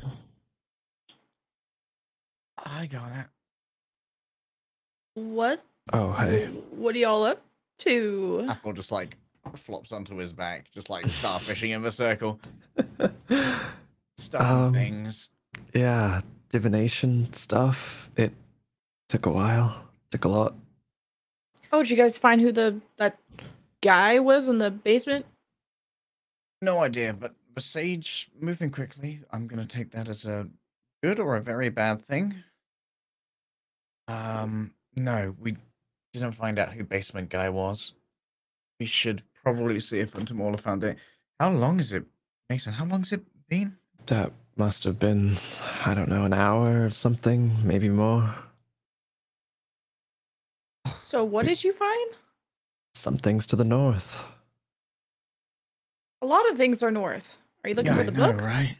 I got it. What? Oh, hey. What are y'all up to? Apple just like flops onto his back, just like starfishing in the circle. Stuff um, things. Yeah, divination stuff. It took a while. Took a lot. Oh, did you guys find who the that guy was in the basement? No idea, but the sage moving quickly. I'm gonna take that as a good or a very bad thing. Um. No, we didn't find out who basement guy was. We should probably see if Untermaler found it. How long is it, Mason? How long has it been? That must have been, I don't know, an hour or something, maybe more. So what did you find? Some things to the north. A lot of things are north. Are you looking yeah, for the know, book? Right?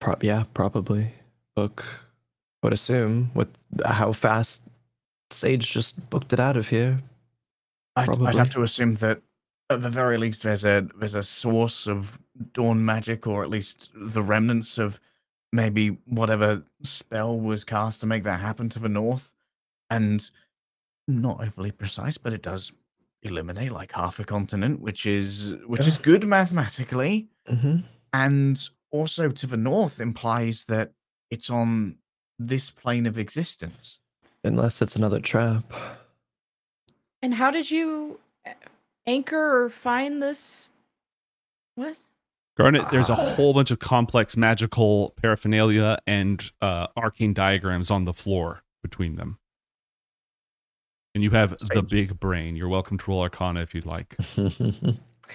Pro yeah, probably. Book, I would assume, with how fast Sage just booked it out of here. I'd, I'd have to assume that at the very least there's a there's a source of dawn magic, or at least the remnants of maybe whatever spell was cast to make that happen to the north. And not overly precise, but it does eliminate like half a continent, which is which is good mathematically. Mm-hmm. And also to the north implies that it's on this plane of existence. Unless it's another trap. And how did you anchor or find this? What? Garnet, there's a whole bunch of complex magical paraphernalia and uh, arcane diagrams on the floor between them. And you have the big brain. You're welcome to roll Arcana if you'd like.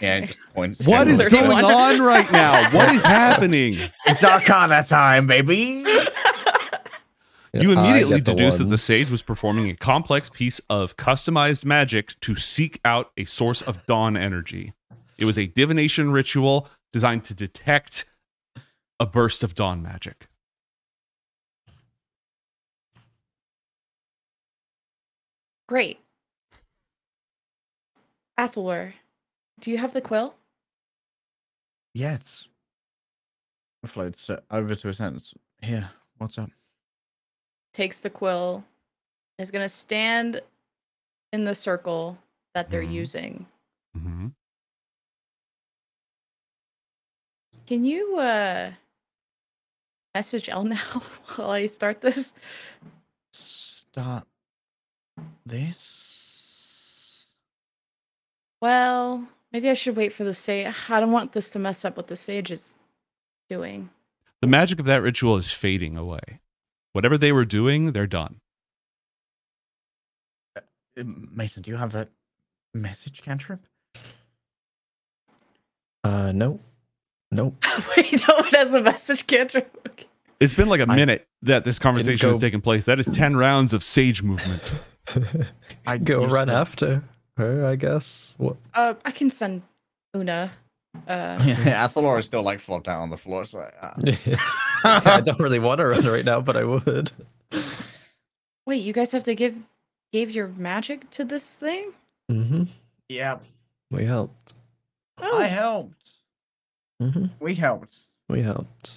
Yeah, just points. What is going on right now? What is happening? It's Arcana time, baby. You immediately deduce that the sage was performing a complex piece of customized magic to seek out a source of dawn energy. It was a divination ritual designed to detect a burst of dawn magic. Great. Athalor, do you have the quill? Yes. I floats over to a sentence. Here, what's up? Takes the quill, is going to stand in the circle that they're mm-hmm. using. Mm-hmm. Can you uh, message Elnau while I start this? Start this? Well, maybe I should wait for the sage. I don't want this to mess up what the sage is doing. The magic of that ritual is fading away. Whatever they were doing, they're done. Uh, Mason, do you have that message cantrip? Uh, no. Nope. Wait, no one has a message cantrip. Okay. It's been like a I minute that this conversation has taken place. That is ten rounds of sage movement. I go run that. after her, I guess. What? Uh, I can send Una. Uh, yeah, Athalor is still like flopped out on the floor. So, uh. yeah, I don't really want to run right now, but I would. Wait, you guys have to give gave your magic to this thing? Mm-hmm. Yeah, we helped. Oh. I helped. Mm-hmm. We helped. We helped.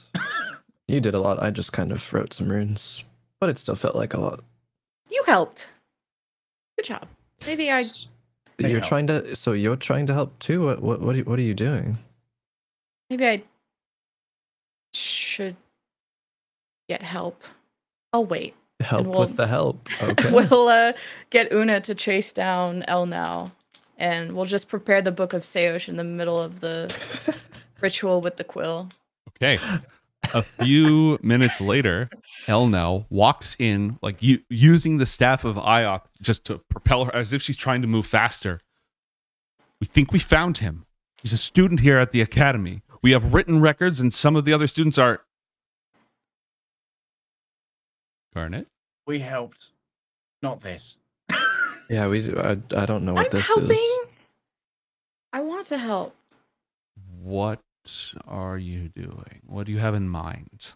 You did a lot. I just kind of wrote some runes, but it still felt like a lot. You helped. Good job. Maybe I. You're helped. trying to. So you're trying to help too. What? What? What are, you, what are you doing? Maybe I should get help. I'll wait. Help we'll, with the help. Okay. We'll uh, get Una to chase down Elnau, and we'll just prepare the Book of Seosh in the middle of the. Ritual with the quill. Okay. A few minutes later, Elnau walks in, like you using the staff of Ioth just to propel her as if she's trying to move faster. We think we found him. He's a student here at the academy. We have written records, and some of the other students are Garnet. We helped. Not this. yeah, we. I, I don't know what I'm this helping. is. I want to help. What? are you doing? What do you have in mind?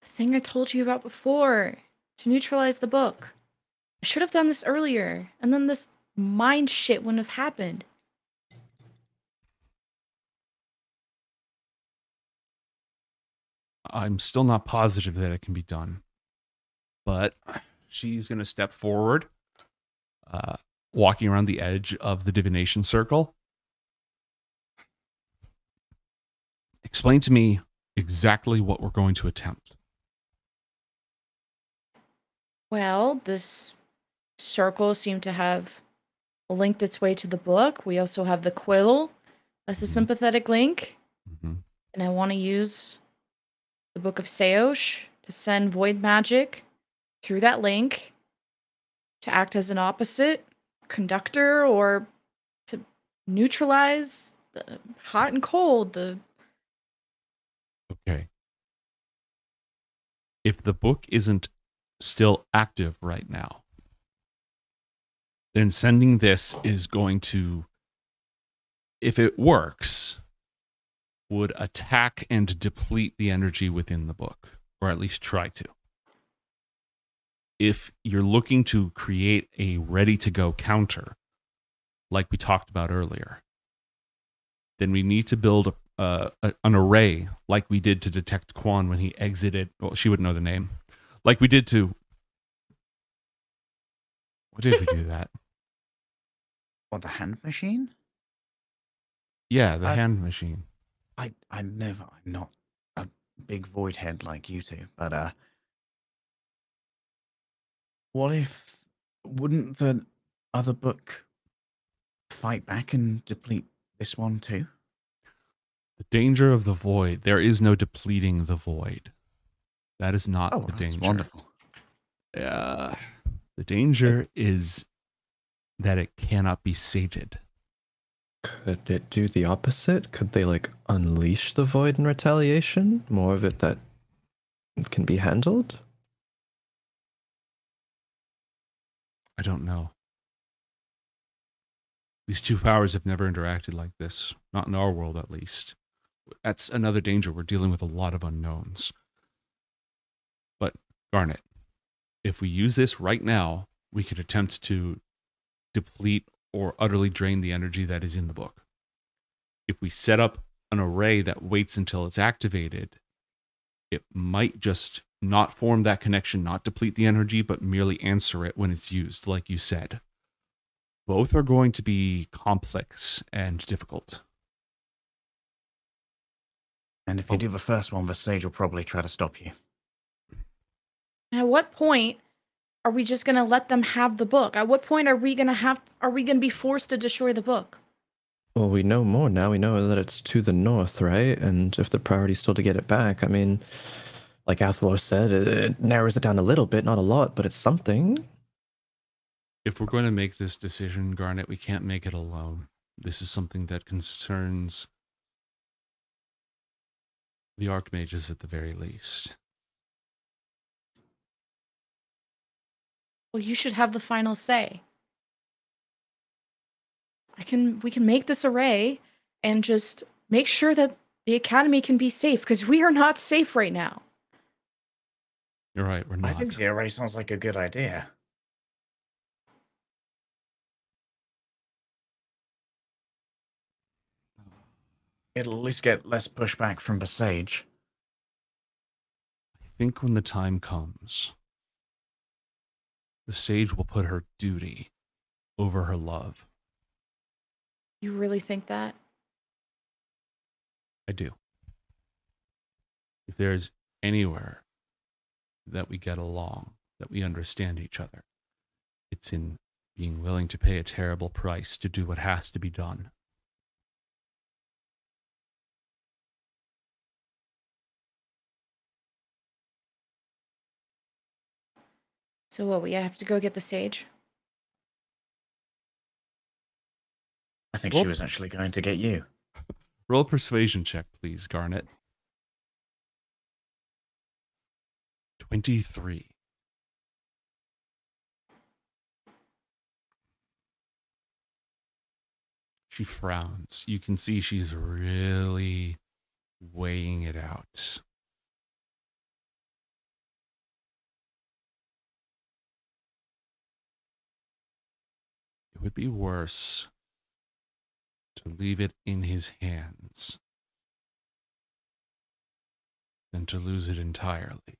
The thing I told you about before to neutralize the book. I should have done this earlier, and then this mind shit wouldn't have happened. I'm still not positive that it can be done, but she's gonna step forward, uh, walking around the edge of the divination circle. Explain to me exactly what we're going to attempt. Well, this circle seemed to have linked its way to the book. We also have the quill as a sympathetic link. Mm-hmm. And I want to use the Book of Seosh to send void magic through that link to act as an opposite conductor or to neutralize the hot and cold, the Okay. If the book isn't still active right now, then sending this is going to, if it works, would attack and deplete the energy within the book, or at least try to. If you're looking to create a ready-to-go counter, like we talked about earlier, then we need to build a Uh, an array like we did to detect Cuan when he exited. Well, she wouldn't know the name. Like we did to. What did we do that? What, the hand machine? Yeah, the I, hand machine. I I never. I'm not a big void head like you two, but uh, what if? Wouldn't the other book fight back and deplete this one too? The danger of the void. There is no depleting the void. That is not oh, the that's danger. Wonderful. Uh, the danger is that it cannot be sated. Could it do the opposite? Could they like unleash the void in retaliation? More of it that can be handled? I don't know. These two powers have never interacted like this. Not in our world, at least. that's another danger. We're dealing with a lot of unknowns. But Garnet, if we use this right now, we could attempt to deplete or utterly drain the energy that is in the book. If we set up an array that waits until it's activated, it might just not form that connection, not deplete the energy, but merely answer it when it's used, like you said. Both are going to be complex and difficult. And if you oh. do the first one, the Sage will probably try to stop you. And at what point are we just going to let them have the book? At what point are we going to have? Are we going to be forced to destroy the book? Well, we know more now. We know that it's to the north, right? And if the priority is still to get it back, I mean, like Athalor said, it, it narrows it down a little bit, not a lot, but it's something. If we're going to make this decision, Garnet, we can't make it alone. This is something that concerns the Archmages at the very least. Well, you should have the final say. I can, we can make this array and just make sure that the Academy can be safe, because we are not safe right now. You're right, we're not. I think the array sounds like a good idea. It'll at least get less pushback from the Sage. I think when the time comes, the Sage will put her duty over her love. You really think that? I do. If there is anywhere that we get along, that we understand each other, it's in being willing to pay a terrible price to do what has to be done. So what, we have to go get the Sage? I think roll she was actually going to get you. Roll persuasion check, please, Garnet. twenty-three. She frowns. You can see she's really weighing it out. It would be worse to leave it in his hands than to lose it entirely.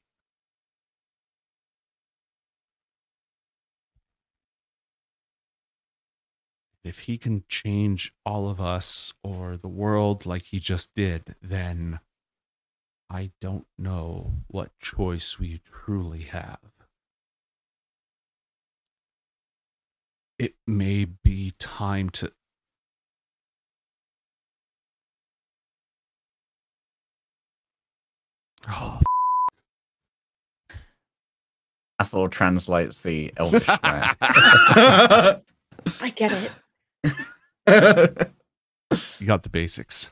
If he can change all of us or the world like he just did, then I don't know what choice we truly have. It may be time to... Oh, f***. Athalor translates the Elvish prayer. I get it. You got the basics.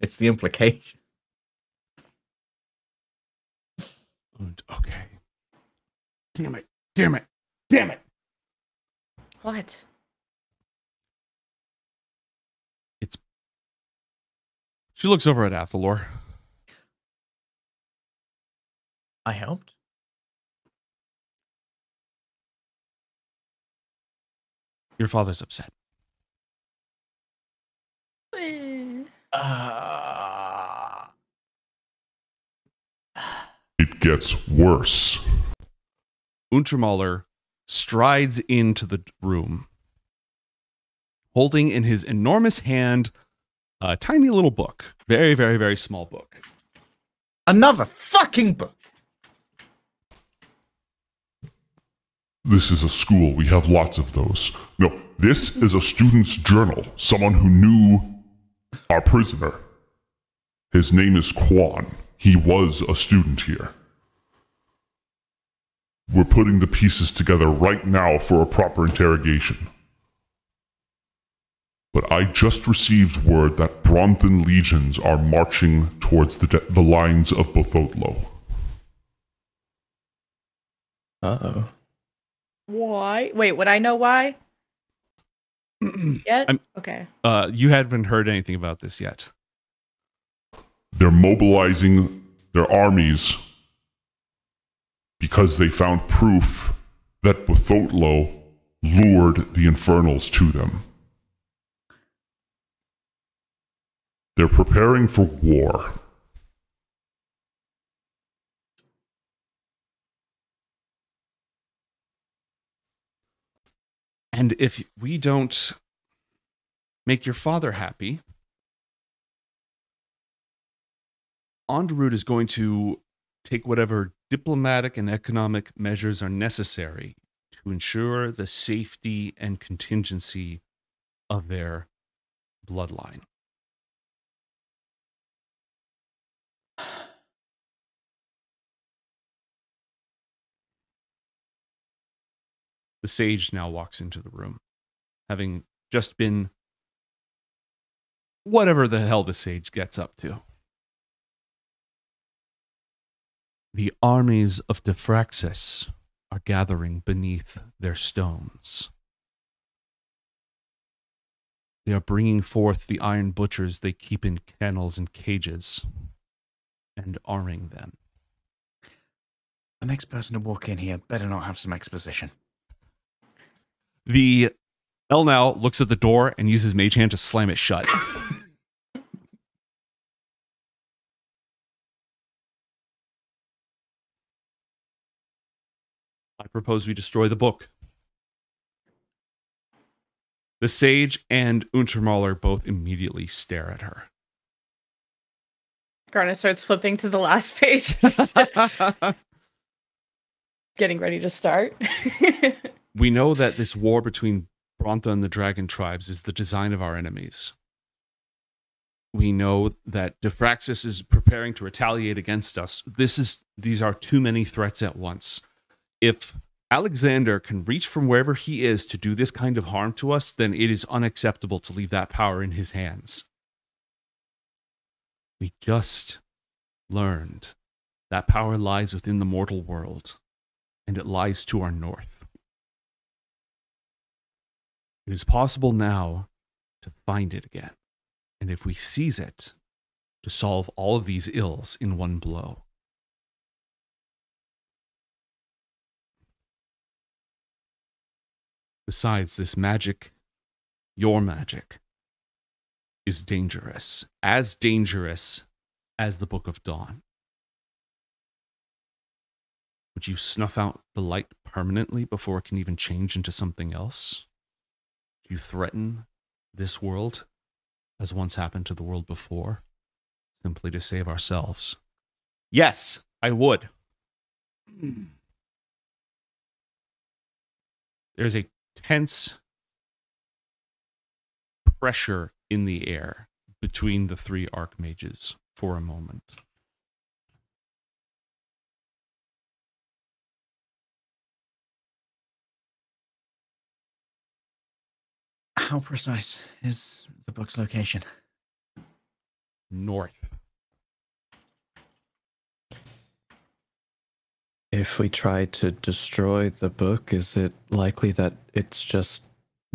It's the implication. And, okay. Damn it. Damn it. Damn it! What? It's... She looks over at Athalor. I helped? Your father's upset. Uh... It gets worse. Untermaler strides into the room, holding in his enormous hand a tiny little book. Very, very, very small book. Another fucking book! This is a school. We have lots of those. No, this is a student's journal. Someone who knew our prisoner. His name is Cuan. He was a student here. We're putting the pieces together right now for a proper interrogation. But I just received word that Bronthan legions are marching towards the, the lines of Bothotlo. Uh-oh. Why? Wait, would I know why? yet? I'm, okay. Uh, you haven't heard anything about this yet. They're mobilizing their armies because they found proof that Bothotlo lured the Infernals to them. They're preparing for war. And if we don't make your father happy, Onderood is going to take whatever diplomatic and economic measures are necessary to ensure the safety and contingency of their bloodline. The sage now walks into the room, having just been whatever the hell the sage gets up to. The armies of Diffraxis are gathering beneath their stones. They are bringing forth the iron butchers they keep in kennels and cages and arming them. The next person to walk in here better not have some exposition. The Elnau looks at the door and uses Mage Hand to slam it shut. I propose we destroy the book. The Sage and Untermaler both immediately stare at her. Garnet starts flipping to the last page. Getting ready to start. We know that this war between Brontha and the dragon tribes is the design of our enemies. We know that Diffraxis is preparing to retaliate against us. This is, these are too many threats at once. If Alexander can reach from wherever he is to do this kind of harm to us, then it is unacceptable to leave that power in his hands. We just learned that power lies within the mortal world, and it lies to our north. It is possible now to find it again, and if we seize it, to solve all of these ills in one blow. Besides, this magic, your magic, is dangerous, as dangerous as the Book of Dawn. Would you snuff out the light permanently before it can even change into something else? You threaten this world, as once happened to the world before, simply to save ourselves. Yes, I would. There's a tense pressure in the air between the three Archmages for a moment. How precise is the book's location? North. If we try to destroy the book, is it likely that it's just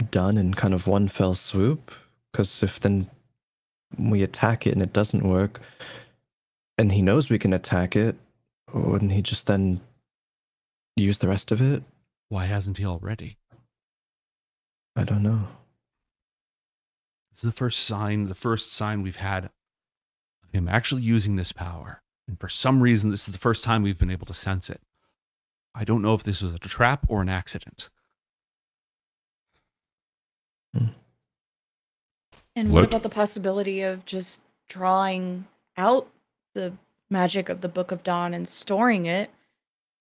done in kind of one fell swoop? Because if then we attack it and it doesn't work, and he knows we can attack it, wouldn't he just then use the rest of it? Why hasn't he already? I don't know. This is the first sign, the first sign we've had of him actually using this power. And for some reason, this is the first time we've been able to sense it. I don't know if this was a trap or an accident. And what about the possibility of just drawing out the magic of the Book of Dawn and storing it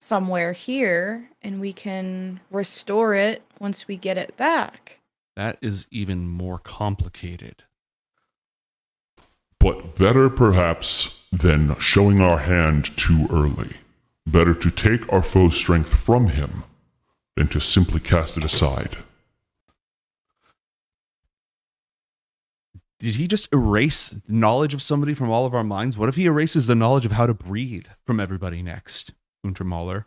somewhere here, and we can restore it once we get it back? That is even more complicated. But better perhaps than showing our hand too early. Better to take our foe's strength from him than to simply cast it aside. Did he just erase knowledge of somebody from all of our minds? What if he erases the knowledge of how to breathe from everybody next, Untermaler?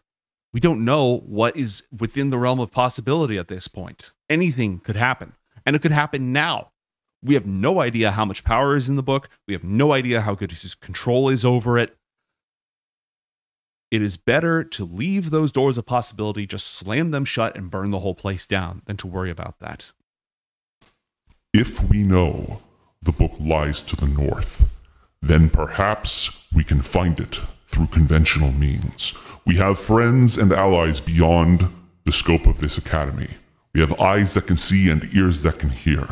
We don't know what is within the realm of possibility at this point. Anything could happen. and it could happen now. We have no idea how much power is in the book. We have no idea how good his control is over it. It is better to leave those doors of possibility, just slam them shut and burn the whole place down than to worry about that. If we know the book lies to the north, then perhaps we can find it through conventional means. We have friends and allies beyond the scope of this academy. We have eyes that can see and ears that can hear.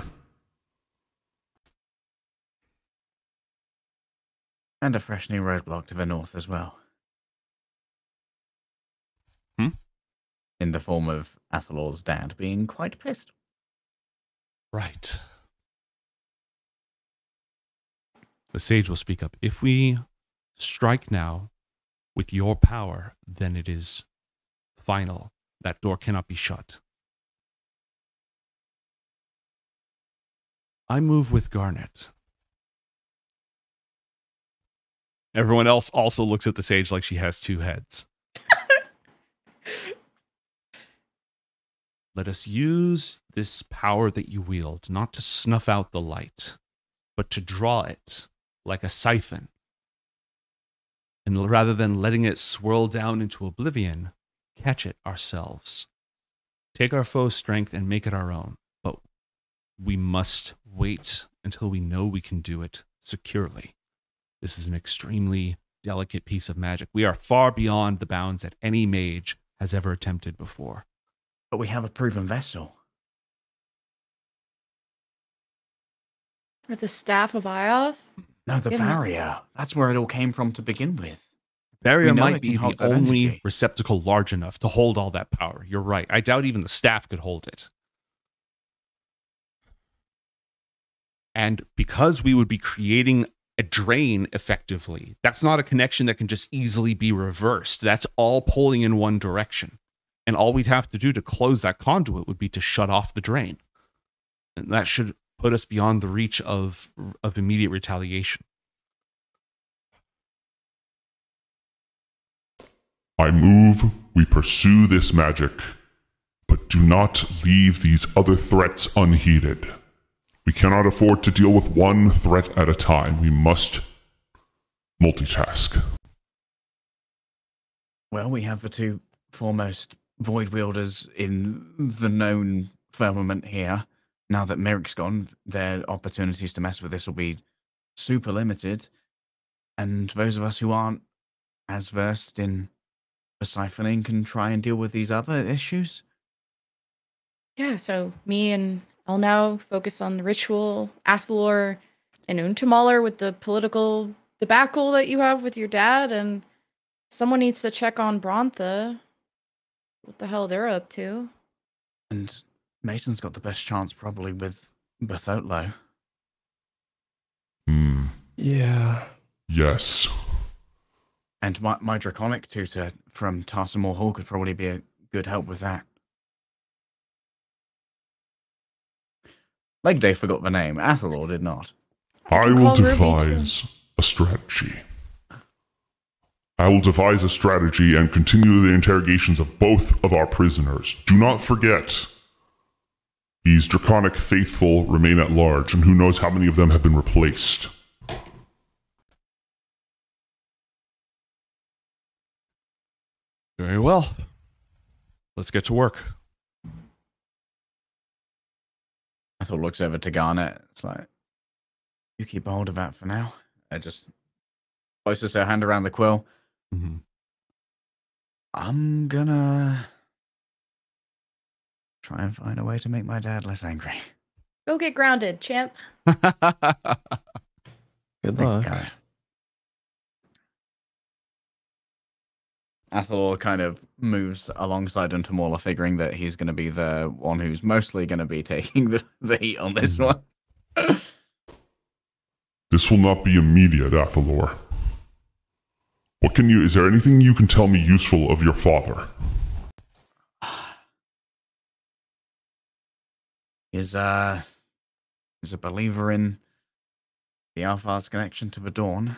And a fresh new roadblock to the north as well. Hmm? In the form of Athalor's dad being quite pissed. Right. The sage will speak up. If we strike now with your power, then it is final. That door cannot be shut. I move with Garnet. Everyone else also looks at the sage like she has two heads. Let us use this power that you wield, not to snuff out the light, but to draw it like a siphon. And rather than letting it swirl down into oblivion, catch it ourselves. Take our foe's strength and make it our own. But we must wait until we know we can do it securely. This is an extremely delicate piece of magic. We are far beyond the bounds that any mage has ever attempted before. But we have a proven vessel. Or the Staff of Ioth? No, the barrier. That's where it all came from to begin with. Barrier might be the only receptacle large enough to hold all that power. You're right. I doubt even the staff could hold it. And because we would be creating a drain effectively, that's not a connection that can just easily be reversed. That's all pulling in one direction. And all we'd have to do to close that conduit would be to shut off the drain. And that should put us beyond the reach of, of immediate retaliation. I move we pursue this magic, but do not leave these other threats unheeded. We cannot afford to deal with one threat at a time. We must multitask. Well, we have the two foremost void wielders in the known firmament here. Now that Merrick's gone, their opportunities to mess with this will be super limited. And those of us who aren't as versed in siphoning can try and deal with these other issues. Yeah, so me and Elnau focus on the ritual, Athalor and Untermaler with the political debacle that you have with your dad, and someone needs to check on Brontha. What the hell they're up to. And Mason's got the best chance probably with Berthotlo. Mm. Yeah. Yes. And my, my draconic tutor from Tarsamore Hall could probably be a good help with that. Legday forgot the name. Athalor did not. I will devise a strategy. I will devise a strategy and continue the interrogations of both of our prisoners. Do not forget... these draconic faithful remain at large, and who knows how many of them have been replaced. Very well. Let's get to work. Athalor looks over to Garnet. It's like, you keep hold of that for now. I just places her hand around the quill. Mm-hmm. I'm gonna... try and find a way to make my dad less angry. Go get grounded, champ. Good luck. Thanks, Athalor kind of moves alongside Untermaler, figuring that he's going to be the one who's mostly going to be taking the, the heat on this one. This will not be immediate, Athalor. What can you? Is there anything you can tell me useful of your father? Is uh, is a believer in the Alphar's connection to the Dawn.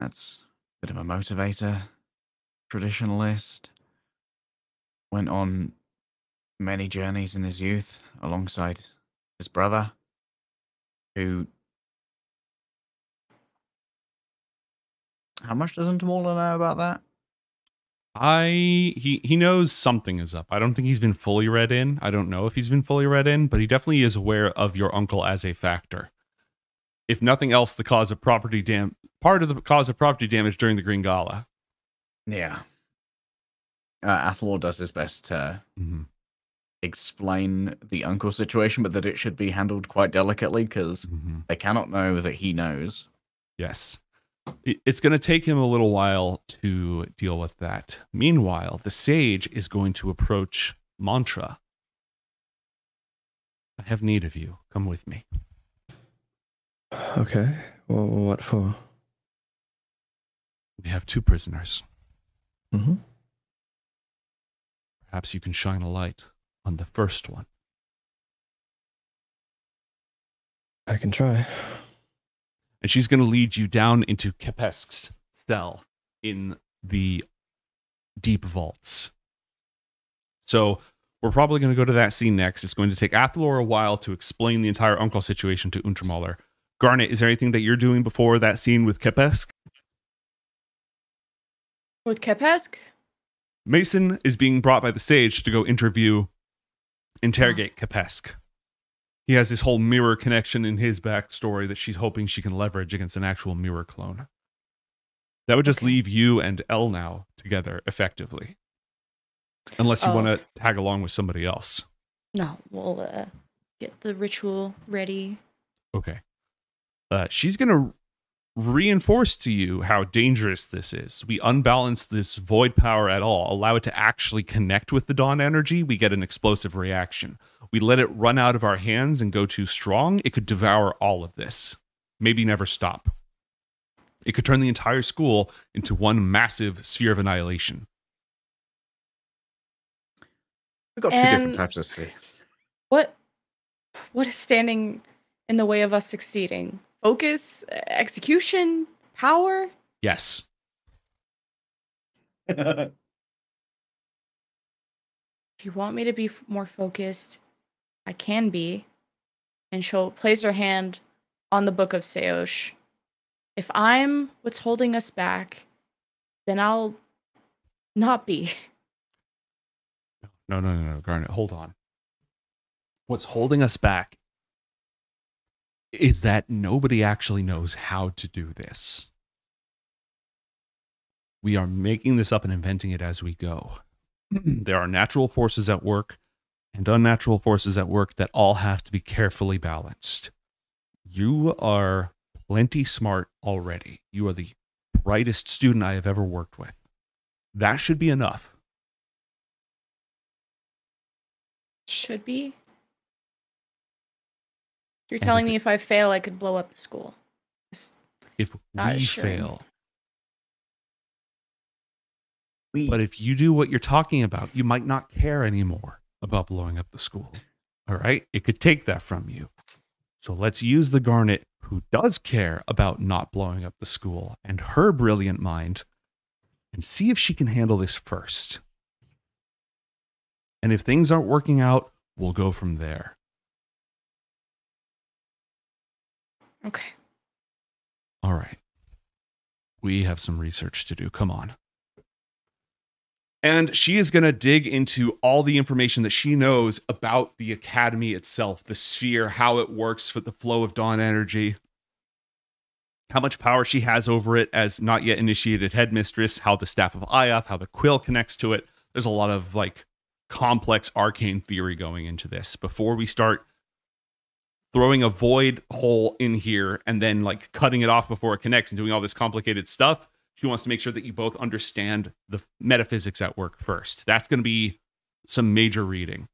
That's a bit of a motivator. Traditionalist. Went on many journeys in his youth alongside his brother, who... How much does Untermaler know about that? I he he knows something is up. I don't think he's been fully read in. I don't know if he's been fully read in, but he definitely is aware of your uncle as a factor. If nothing else, the cause of property dam part of the cause of property damage during the Green Gala. Yeah. Uh, Athalor does his best to mm-hmm. explain the uncle situation, but that it should be handled quite delicately because mm-hmm. they cannot know that he knows. Yes. It's going to take him a little while to deal with that. Meanwhile, the sage is going to approach Mantra. I have need of you. Come with me. Okay. Well, what for? We have two prisoners. Mm-hmm. Perhaps you can shine a light on the first one. I can try. And she's going to lead you down into Kepesk's cell in the deep vaults. So we're probably going to go to that scene next. It's going to take Athalor a while to explain the entire uncle situation to Untermaler. Garnet, is there anything that you're doing before that scene with Kepesk? With Kepesk? Mason is being brought by the sage to go interview, interrogate oh. Kepesk. He has this whole mirror connection in his backstory that she's hoping she can leverage against an actual mirror clone. That would just okay. leave you and Elnau together, effectively. Unless you oh. want to tag along with somebody else. No, we'll uh, get the ritual ready. Okay. Uh, she's going to reinforce to you how dangerous this is. We unbalance this void power at all. Allow it to actually connect with the dawn energy. We get an explosive reaction. We let it run out of our hands and go too strong, it could devour all of this. Maybe never stop. It could turn the entire school into one massive sphere of annihilation. We've got two and different types of spheres. What, what is standing in the way of us succeeding? Focus? Execution? Power? Yes. If you want me to be more focused... I can be, and she'll place her hand on the Book of Seosh. If I'm what's holding us back, then I'll not be. No, no, no, no, Garnet, hold on. What's holding us back is that nobody actually knows how to do this. We are making this up and inventing it as we go. There are natural forces at work and unnatural forces at work that all have to be carefully balanced. You are plenty smart already. You are the brightest student I have ever worked with. That should be enough. Should be? You're and telling if me if I fail, I could blow up the school. Just if we sure. fail... We. But if you do what you're talking about, you might not care anymore about blowing up the school. All right? It could take that from you. So let's use the Garnet who does care about not blowing up the school and her brilliant mind and see if she can handle this first. And if things aren't working out, we'll go from there. Okay. All right. We have some research to do. Come on. And she is going to dig into all the information that she knows about the academy itself, the sphere, how it works for the flow of dawn energy, how much power she has over it as not yet initiated headmistress, how the Staff of Ioth, how the quill connects to it. There's a lot of like complex arcane theory going into this before we start throwing a void hole in here and then like cutting it off before it connects and doing all this complicated stuff. She wants to make sure that you both understand the metaphysics at work first. That's going to be some major reading.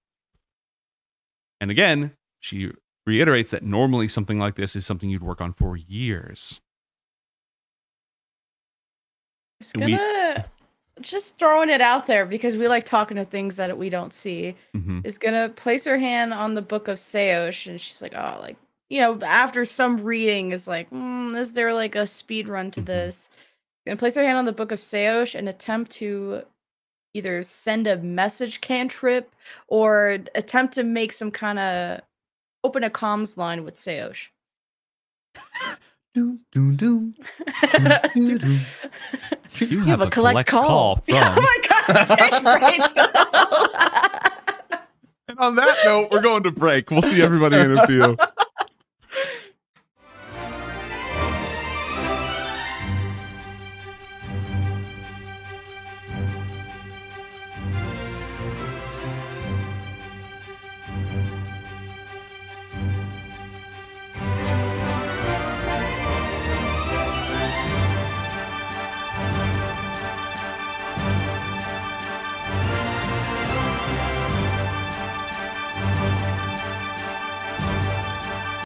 And again, she reiterates that normally something like this is something you'd work on for years. It's gonna we, just throwing it out there because we like talking to things that we don't see. Mm-hmm. Is gonna place her hand on the Book of Seosh, and she's like, "Oh, like you know." After some reading, is like, mm, "Is there like a speed run to mm-hmm. this?" Gonna place her hand on the Book of Seosh and attempt to either send a message cantrip or attempt to make some kind of open a comms line with Saeosh. Do, do, do. Do, do, do. You, you have, have a collect, collect call. call from... Oh my God, same right. And on that note, we're going to break. We'll see everybody in a few.